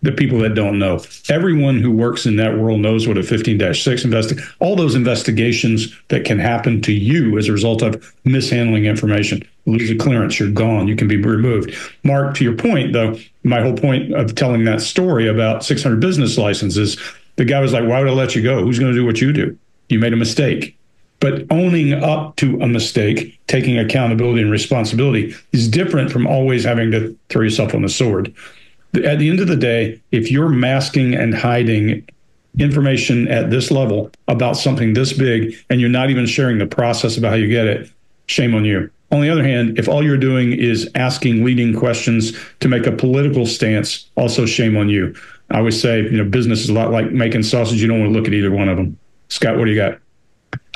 The people that don't know. Everyone who works in that world knows what a fifteen dash six investigation, all those investigations that can happen to you as a result of mishandling information. Lose a clearance, you're gone, you can be removed. Mark, to your point, though, my whole point of telling that story about six hundred business licenses, the guy was like, why would I let you go? Who's going to do what you do? You made a mistake. But owning up to a mistake, taking accountability and responsibility is different from always having to throw yourself on the sword. At the end of the day, if you're masking and hiding information at this level about something this big and you're not even sharing the process about how you get it, shame on you. On the other hand, if all you're doing is asking leading questions to make a political stance, also shame on you. I always say, you know, business is a lot like making sausage. You don't want to look at either one of them. Scott, what do you got?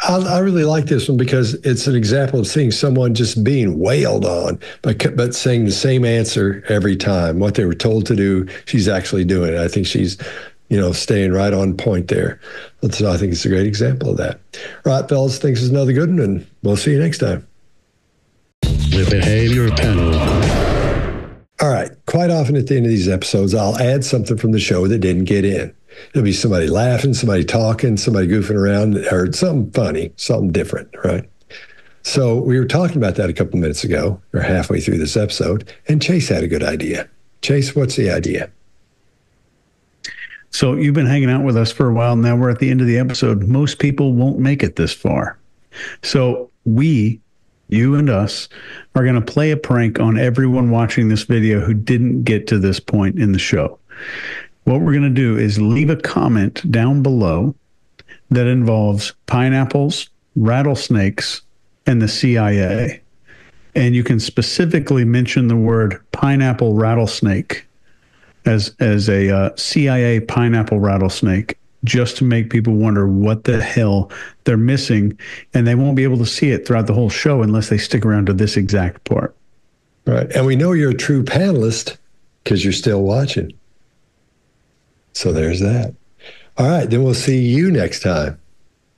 I, I really like this one because it's an example of seeing someone just being wailed on, but, but saying the same answer every time. What they were told to do, she's actually doing it. I think she's, you know, staying right on point there. So I think it's a great example of that. Right, fellas, thanks is another good one, and we'll see you next time. The Behavior Panel. All right, quite often at the end of these episodes, I'll add something from the show that didn't get in. It'll be somebody laughing, somebody talking, somebody goofing around, or something funny, something different, right? So we were talking about that a couple minutes ago, or halfway through this episode, and Chase had a good idea. Chase, what's the idea? So you've been hanging out with us for a while. Now we're at the end of the episode. Most people won't make it this far. So we... you and us are going to play a prank on everyone watching this video who didn't get to this point in the show. What we're going to do is leave a comment down below that involves pineapples, rattlesnakes, and the C I A. And you can specifically mention the word pineapple rattlesnake as, as a uh, C I A pineapple rattlesnake, just to make people wonder what the hell they're missing, and they won't be able to see it throughout the whole show unless they stick around to this exact part. Right. And we know you're a true panelist because you're still watching. So there's that. All right. Then we'll see you next time.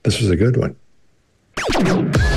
This was a good one.